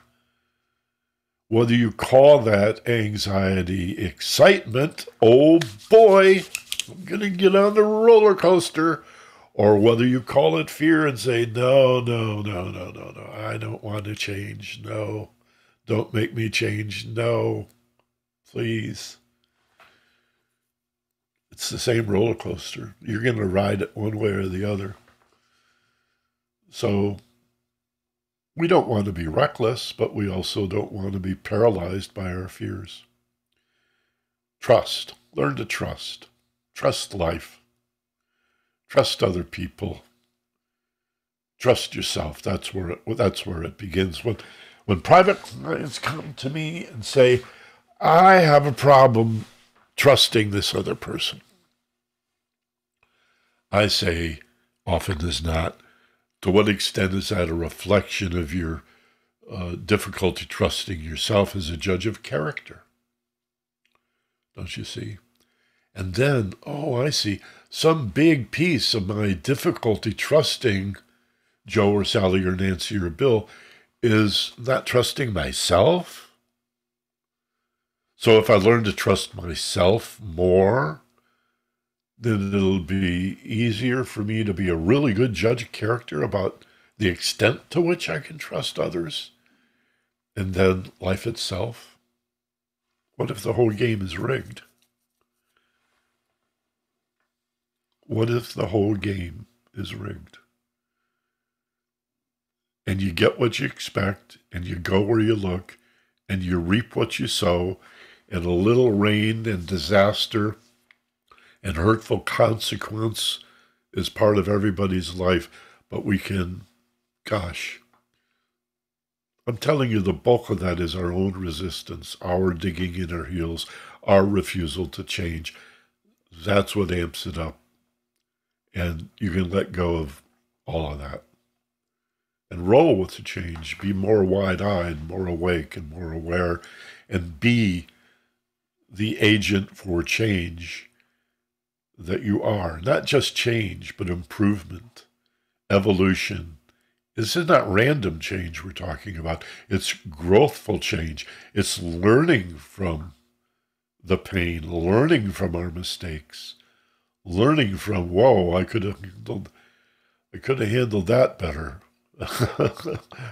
Whether you call that anxiety excitement, oh boy, I'm going to get on the roller coaster, or whether you call it fear and say, no, no, no, no, no, no, I don't want to change, no, don't make me change, no, please. It's the same roller coaster. You're going to ride it one way or the other. So we don't want to be reckless, but we also don't want to be paralyzed by our fears. Trust. Learn to trust. Trust life. Trust other people. Trust yourself. That's where it begins. When private clients come to me and say, I have a problem trusting this other person, I say, often as not, to what extent is that a reflection of your difficulty trusting yourself as a judge of character? Don't you see? And then, oh, I see, some big piece of my difficulty trusting Joe or Sally or Nancy or Bill is not trusting myself. So if I learn to trust myself more, then it'll be easier for me to be a really good judge of character about the extent to which I can trust others, and then life itself. What if the whole game is rigged? What if the whole game is rigged? And you get what you expect, and you go where you look, and you reap what you sow, and a little rain and disaster and hurtful consequence is part of everybody's life. But we can, gosh, I'm telling you, the bulk of that is our own resistance, our digging in our heels, our refusal to change. That's what amps it up. And you can let go of all of that and roll with the change. Be more wide-eyed, more awake, and more aware, and be the agent for change that you are. Not just change, but improvement, evolution. This is not random change we're talking about. It's growthful change. It's learning from the pain, learning from our mistakes, learning from, whoa, I could have handled that better,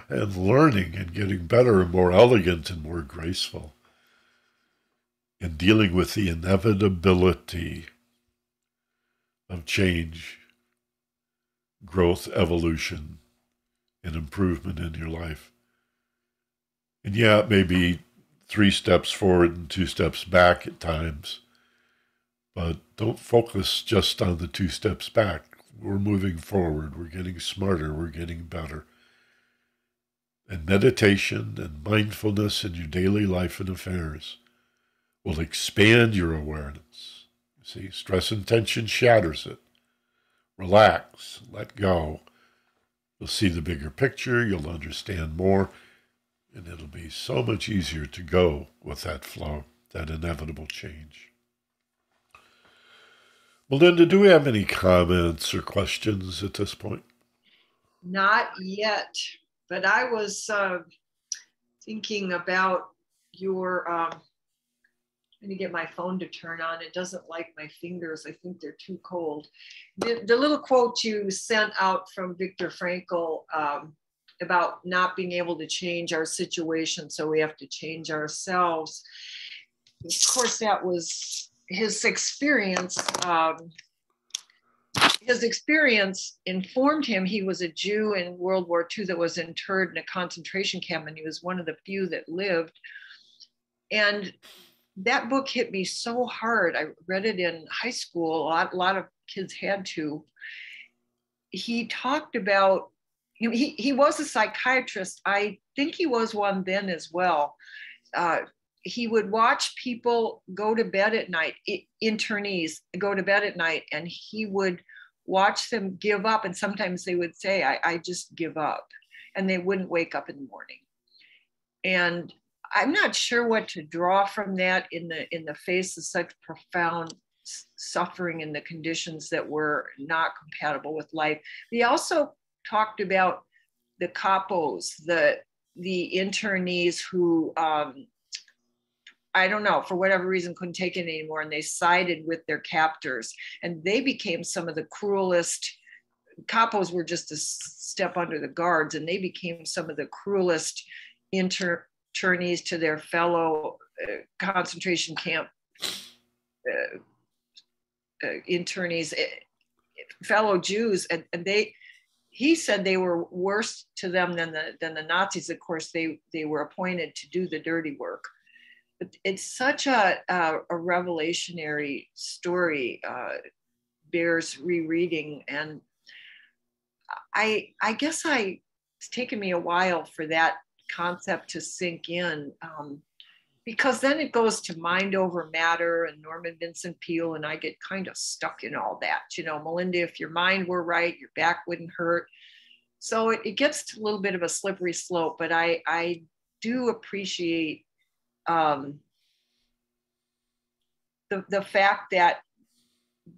and learning and getting better and more elegant and more graceful, and dealing with the inevitability of change, growth, evolution, and improvement in your life. And yeah, it may be 3 steps forward and 2 steps back at times, but don't focus just on the 2 steps back. We're moving forward. We're getting smarter. We're getting better. And meditation and mindfulness in your daily life and affairs will expand your awareness. You see, stress and tension shatters it. Relax, let go. You'll see the bigger picture, you'll understand more, and it'll be so much easier to go with that flow, that inevitable change. Melinda, do we have any comments or questions at this point? Not yet, but I was thinking about your... I'm going to get my phone to turn on. It doesn't like my fingers. I think they're too cold. The little quote you sent out from Viktor Frankl about not being able to change our situation, so we have to change ourselves. Of course, that was his experience. His experience informed him. He was a Jew in World War II that was interred in a concentration camp, and he was one of the few that lived. And that book hit me so hard. I read it in high school. A lot of kids had to. He talked about, you know, he was a psychiatrist. I think he was one then as well. He would watch people go to bed at night, internees go to bed at night, and he would watch them give up. And sometimes they would say, I just give up. And they wouldn't wake up in the morning. And I'm not sure what to draw from that in the face of such profound suffering and the conditions that were not compatible with life. He also talked about the kapos, the the internees who, I don't know, for whatever reason, couldn't take it anymore. And they sided with their captors, and they became some of the cruelest. Capos were just a step under the guards, and they became some of the cruelest internees to their fellow concentration camp internees, fellow Jews. And they, he said they were worse to them than the Nazis. Of course, they were appointed to do the dirty work. But it's such a revelationary story, bears rereading. And I guess it's taken me a while for that concept to sink in, because then it goes to mind over matter and Norman Vincent Peale, and I get kind of stuck in all that. You know, Melinda, if your mind were right, your back wouldn't hurt. So it gets to a little bit of a slippery slope, but I do appreciate the fact that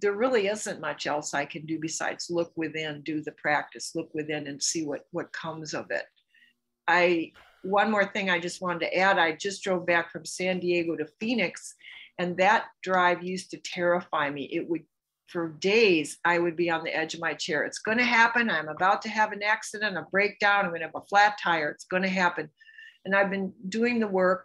there really isn't much else I can do besides look within, do the practice, look within and see what comes of it. One more thing I just wanted to add, I just drove back from San Diego to Phoenix, and that drive used to terrify me. It would, for days, I would be on the edge of my chair. It's going to happen. I'm about to have an accident, a breakdown. I'm going to have a flat tire. It's going to happen. And I've been doing the work,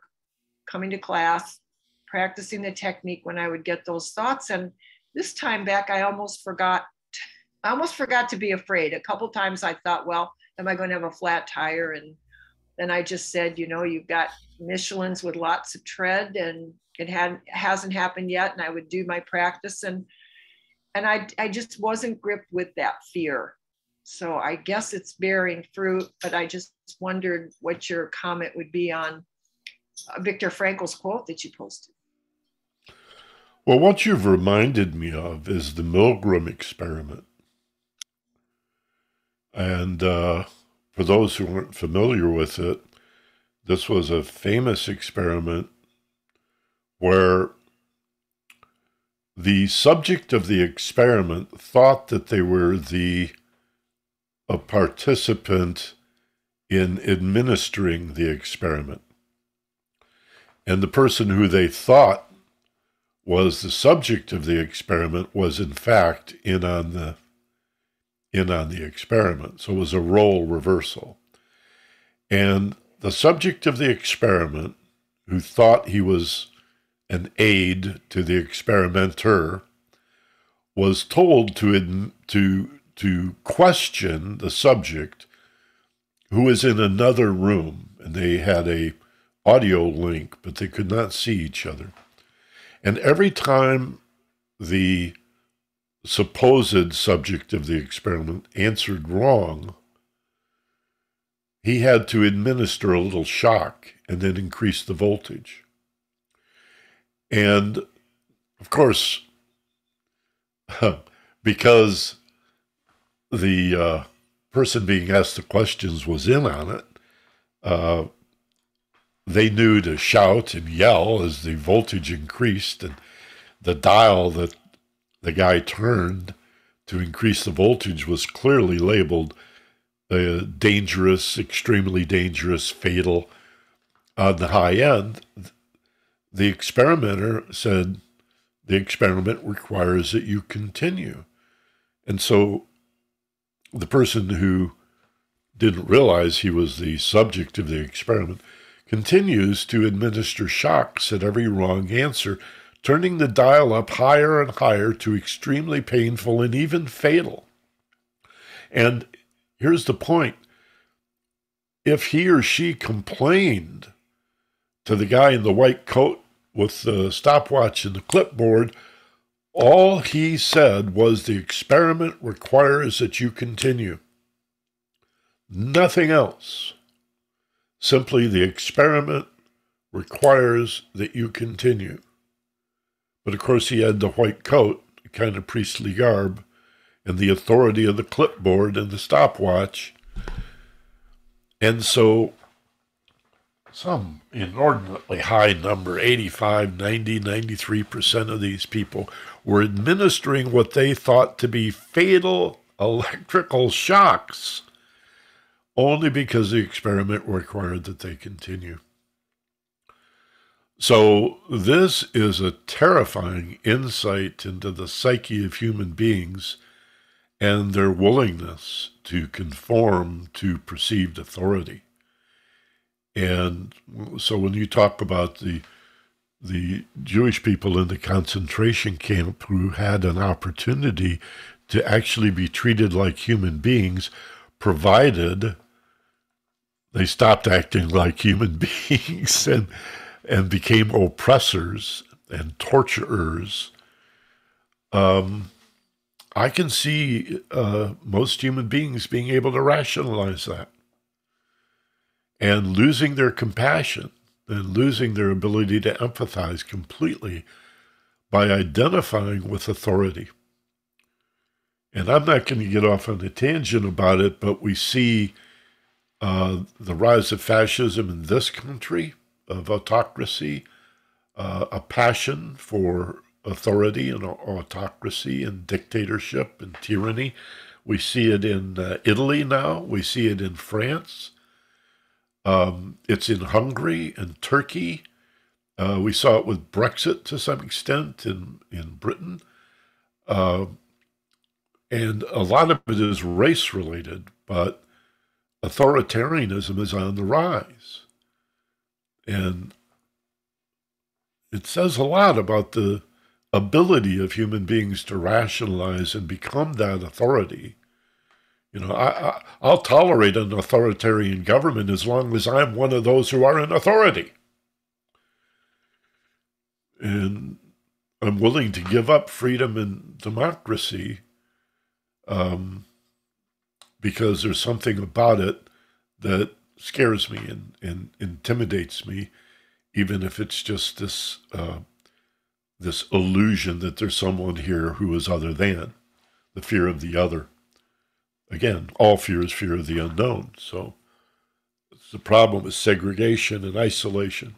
coming to class, practicing the technique when I would get those thoughts. And this time back, I almost forgot to be afraid. A couple times I thought, well, am I going to have a flat tire? And then I just said, you know, you've got Michelins with lots of tread, and it hasn't happened yet. And I would do my practice, and I just wasn't gripped with that fear. So I guess it's bearing fruit, but I just wondered what your comment would be on Viktor Frankl's quote that you posted. Well, what you've reminded me of is the Milgram experiment. And for those who weren't familiar with it, this was a famous experiment where the subject of the experiment thought that they were a participant in administering the experiment. And the person who they thought was the subject of the experiment was in fact in on the experiment. So it was a role reversal. And the subject of the experiment, who thought he was an aide to the experimenter, was told to question the subject, who was in another room, and they had an audio link, but they could not see each other. And every time the supposed subject of the experiment answered wrong, he had to administer a little shock and then increase the voltage. And, of course, because the person being asked the questions was in on it, they knew to shout and yell as the voltage increased, and the dial that the guy turned to increase the voltage was clearly labeled dangerous, extremely dangerous, fatal. On the high end, the experimenter said, the experiment requires that you continue. And so the person who didn't realize he was the subject of the experiment continues to administer shocks at every wrong answer, turning the dial up higher and higher to extremely painful and even fatal. And here's the point. If he or she complained to the guy in the white coat with the stopwatch and the clipboard, all he said was, the experiment requires that you continue. Nothing else. Simply, the experiment requires that you continue. But of course, he had the white coat, the kind of priestly garb, and the authority of the clipboard and the stopwatch. And so some inordinately high number, 85, 90, 93% of these people were administering what they thought to be fatal electrical shocks, only because the experiment required that they continue. So this is a terrifying insight into the psyche of human beings and their willingness to conform to perceived authority. And so when you talk about the Jewish people in the concentration camp who had an opportunity to actually be treated like human beings, provided they stopped acting like human beings and became oppressors and torturers, I can see most human beings being able to rationalize that and losing their compassion and losing their ability to empathize completely by identifying with authority. And I'm not going to get off on a tangent about it, but we see the rise of fascism in this country, of autocracy, a passion for authority and autocracy and dictatorship and tyranny. We see it in Italy now. We see it in France. It's in Hungary and Turkey. We saw it with Brexit to some extent in Britain. And a lot of it is race-related, but authoritarianism is on the rise. And it says a lot about the ability of human beings to rationalize and become that authority. You know, I'll tolerate an authoritarian government as long as I'm one of those who are in authority. And I'm willing to give up freedom and democracy because there's something about it that scares me and intimidates me, even if it's just this this illusion that there's someone here who is other than, the fear of the other. Again, all fear is fear of the unknown. So it's the problem with segregation and isolation.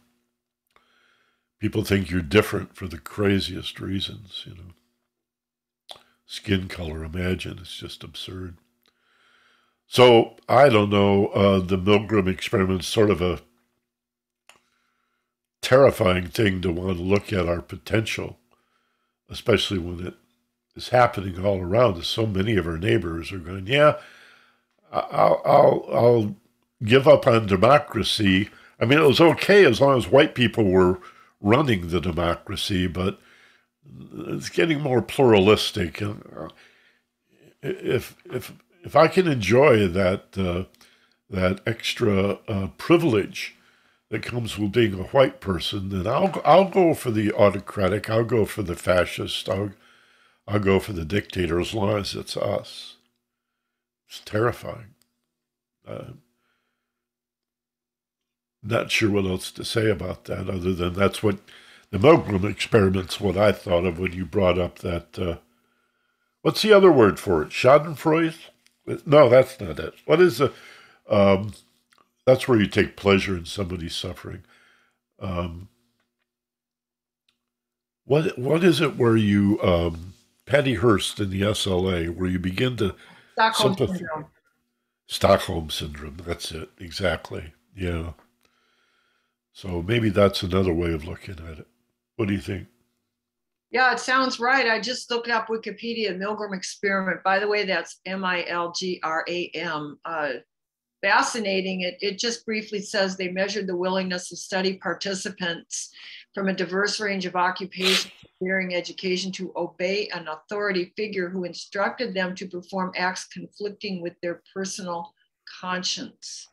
People think you're different for the craziest reasons, you know. Skin color, imagine, it's just absurd. So, I don't know, the Milgram experiment is sort of a terrifying thing to want to look at our potential, especially when it is happening all around us. So many of our neighbors are going, yeah, I'll give up on democracy. I mean, it was okay as long as white people were running the democracy, but it's getting more pluralistic. And if I can enjoy that extra privilege that comes with being a white person, then I'll go for the autocratic. I'll go for the fascist. I'll go for the dictator as long as it's us. It's terrifying. Not sure what else to say about that, other than that's what the Milgram experiment's what I thought of when you brought up that. What's the other word for it? Schadenfreude? No, that's not it. What is the... that's where you take pleasure in somebody's suffering. What is it where you... Patty Hearst in the SLA, where you begin to... Stockholm Syndrome. Stockholm Syndrome, that's it. Exactly. Yeah. So maybe that's another way of looking at it. What do you think? Yeah, it sounds right. I just looked up Wikipedia, Milgram experiment. By the way, that's M-I-L-G-R-A-M. Fascinating. It just briefly says they measured the willingness of study participants from a diverse range of occupations, varying education, to obey an authority figure who instructed them to perform acts conflicting with their personal conscience.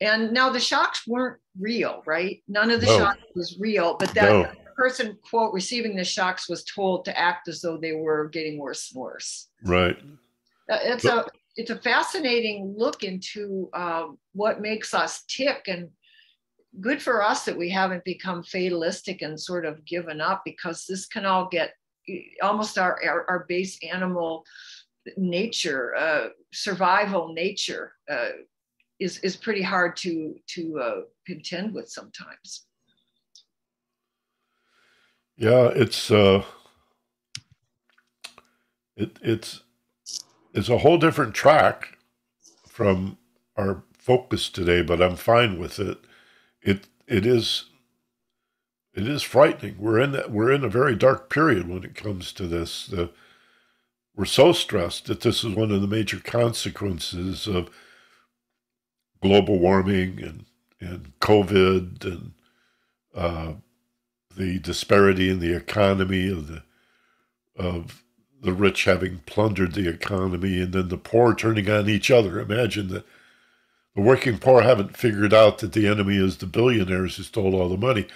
And now the shocks weren't real, right? None of the shocks was real, but that... No. Person, quote, receiving the shocks was told to act as though they were getting worse and worse. Right. It's a fascinating look into what makes us tick, and good for us that we haven't become fatalistic and sort of given up, because this can all get almost our base animal nature, survival nature is pretty hard to contend with sometimes. Yeah, it's a whole different track from our focus today, but I'm fine with it. It is frightening. We're in a very dark period when it comes to this. We're so stressed that this is one of the major consequences of global warming and COVID and the disparity in the economy of the rich having plundered the economy and then the poor turning on each other. Imagine that the working poor haven't figured out that the enemy is the billionaires who stole all the money.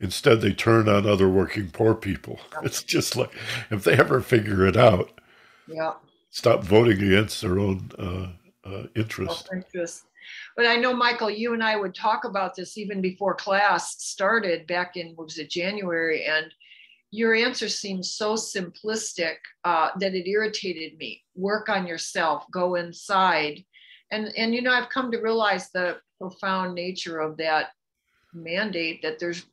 Instead, they turn on other working poor people. It's just like, if they ever figure it out, yeah, stop voting against their own interest. But I know, Michael, you and I would talk about this even before class started back in, what was it, January, and your answer seemed so simplistic that it irritated me. Work on yourself, go inside. And you know, I've come to realize the profound nature of that mandate, that there's,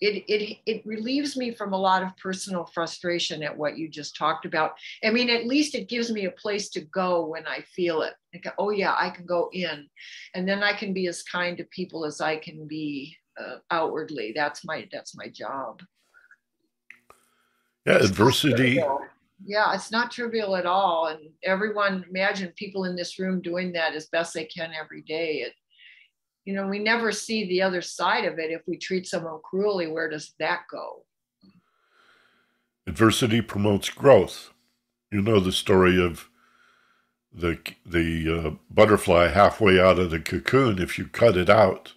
it relieves me from a lot of personal frustration at what you just talked about. I mean, at least it gives me a place to go when I feel it. Like, oh yeah, I can go in, and then I can be as kind to people as I can be outwardly. That's my job. Yeah, adversity. Yeah, it's not trivial at all. And everyone, imagine people in this room doing that as best they can every day. You know, we never see the other side of it. If we treat someone cruelly, where does that go? Adversity promotes growth. You know the story of the butterfly halfway out of the cocoon. If you cut it out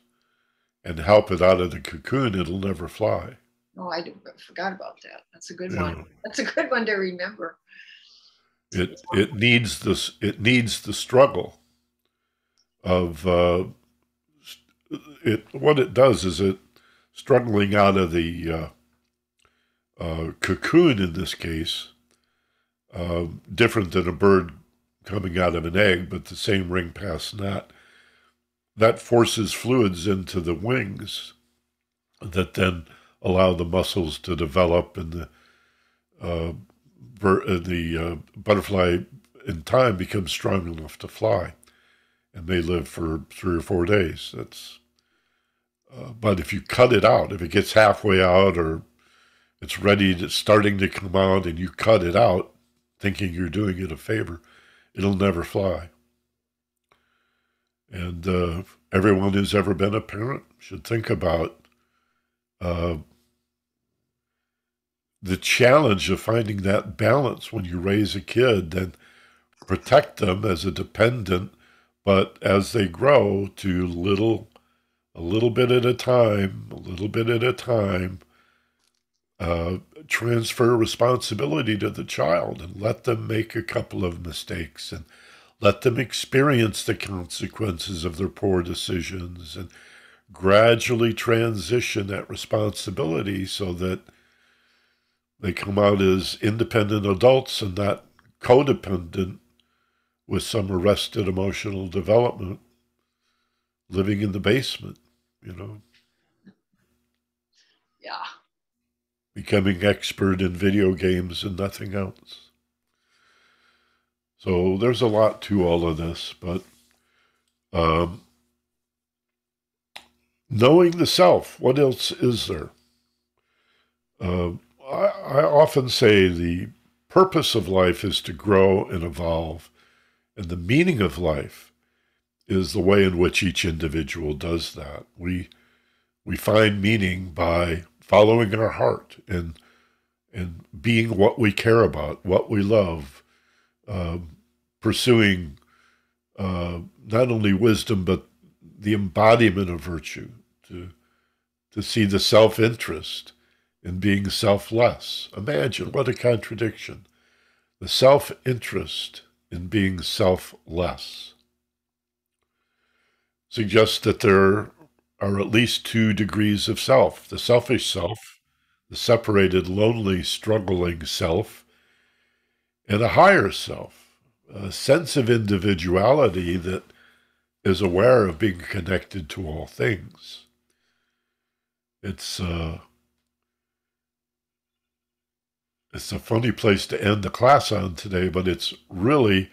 and help it out of the cocoon, it'll never fly. Oh, I forgot about that. That's a good one. That's a good one to remember. It needs this. It needs the struggle of. What it does is it struggling out of the cocoon in this case, different than a bird coming out of an egg, but the same ring pass knot, that forces fluids into the wings that then allow the muscles to develop, and the butterfly in time becomes strong enough to fly. And they live for 3 or 4 days. That's, but if you cut it out, if it gets halfway out or it's ready to starting to come out and you cut it out, thinking you're doing it a favor, it'll never fly. And everyone who's ever been a parent should think about the challenge of finding that balance when you raise a kid and protect them as a dependent. But as they grow to a little bit at a time, transfer responsibility to the child and let them make a couple of mistakes and let them experience the consequences of their poor decisions and gradually transition that responsibility so that they come out as independent adults and not codependent with some arrested emotional development, living in the basement, you know? Yeah. Becoming expert in video games and nothing else. So there's a lot to all of this, but knowing the self, what else is there? I often say the purpose of life is to grow and evolve. And the meaning of life is the way in which each individual does that. We find meaning by following our heart and being what we care about, what we love, pursuing not only wisdom, but the embodiment of virtue, to see the self-interest in being selfless. Imagine, what a contradiction. The self-interest in being selfless suggests that there are at least 2 degrees of self: the selfish self, the separated, lonely, struggling self, and a higher self, a sense of individuality that is aware of being connected to all things. It's a funny place to end the class on today, but it's really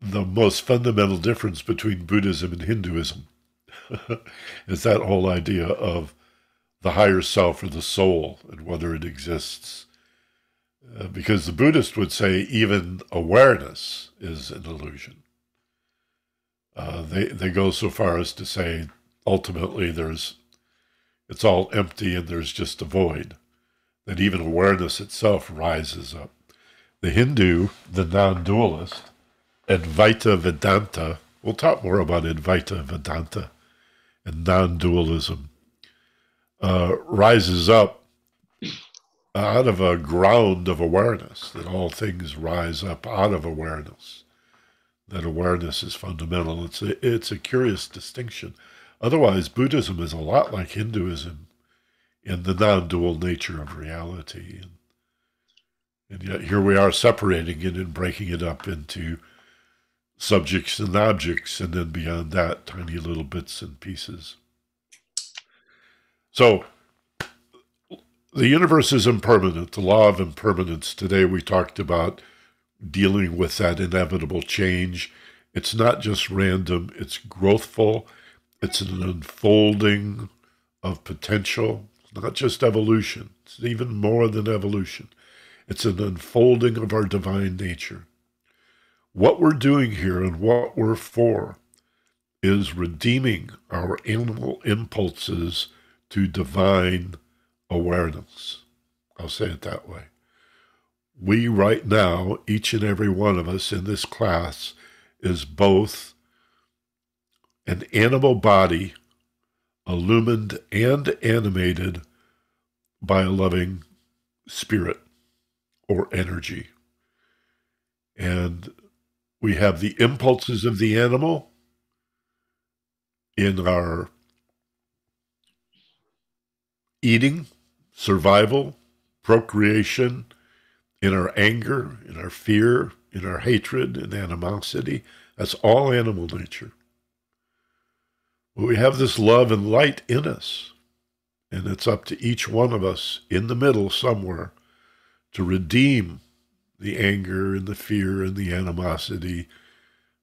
the most fundamental difference between Buddhism and Hinduism is that whole idea of the higher self or the soul and whether it exists. Because the Buddhist would say even awareness is an illusion. They go so far as to say ultimately it's all empty and there's just a void. That even awareness itself rises up. The Hindu, the non-dualist, Advaita Vedanta, we'll talk more about Advaita Vedanta and non-dualism, rises up out of a ground of awareness, that all things rise up out of awareness, that awareness is fundamental. It's a curious distinction. Otherwise, Buddhism is a lot like Hinduism in the non-dual nature of reality. And yet here we are separating it and breaking it up into subjects and objects, and then beyond that, tiny little bits and pieces. So, the universe is impermanent, the law of impermanence. Today we talked about dealing with that inevitable change. It's not just random, it's growthful. It's an unfolding of potential, not just evolution. It's even more than evolution. It's an unfolding of our divine nature. What we're doing here and what we're for is redeeming our animal impulses to divine awareness. I'll say it that way. We right now, each and every one of us in this class, is both an animal body, illumined and animated by a loving spirit or energy. And we have the impulses of the animal in our eating, survival, procreation, in our anger, in our fear, in our hatred and animosity. That's all animal nature. But we have this love and light in us, and it's up to each one of us in the middle somewhere to redeem the anger and the fear and the animosity,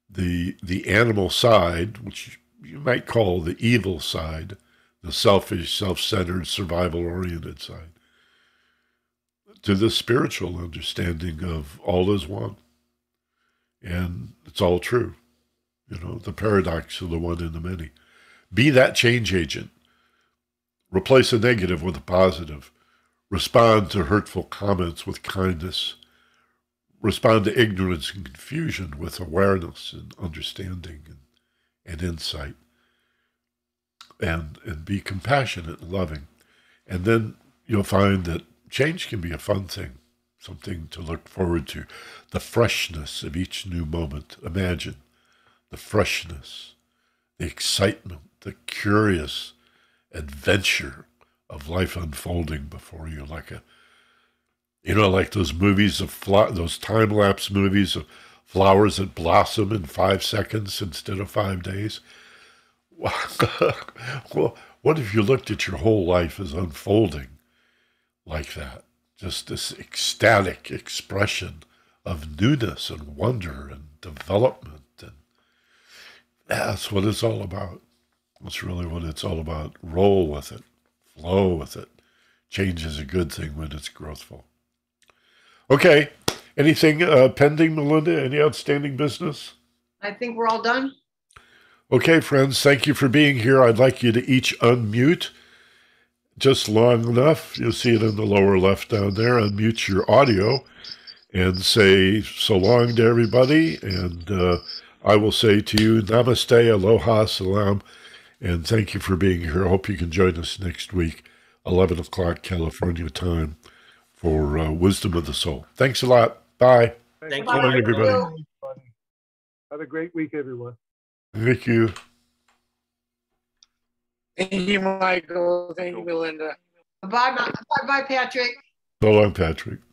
the animal side, which you might call the evil side, the selfish, self-centered, survival-oriented side, to the spiritual understanding of all is one. And it's all true. You know, the paradox of the one and the many. Be that change agent. Replace a negative with a positive. Respond to hurtful comments with kindness. Respond to ignorance and confusion with awareness and understanding and insight. And be compassionate and loving. And then you'll find that change can be a fun thing, something to look forward to. The freshness of each new moment. Imagine the freshness, the excitement, the curious adventure of life unfolding before you, like a, you know, like those movies of those time-lapse movies of flowers that blossom in 5 seconds instead of 5 days. Well, what if you looked at your whole life as unfolding like that? Just this ecstatic expression of newness and wonder and development. And that's what it's all about. That's really what it's all about. Roll with it. Flow with it. Change is a good thing when it's growthful. Okay. Anything pending, Melinda? Any outstanding business? I think we're all done. Okay, friends, thank you for being here. I'd like you to each unmute just long enough. You'll see it in the lower left down there. Unmute your audio and say so long to everybody. And I will say to you, namaste, aloha, salam, and thank you for being here. I hope you can join us next week, 11 o'clock California time, for Wisdom of the Soul. Thanks a lot. Bye. Thank you. Bye, everybody. Have a great week, everyone. Thank you. Thank you, Michael. Thank you, Melinda. Bye, Patrick. So long, Patrick.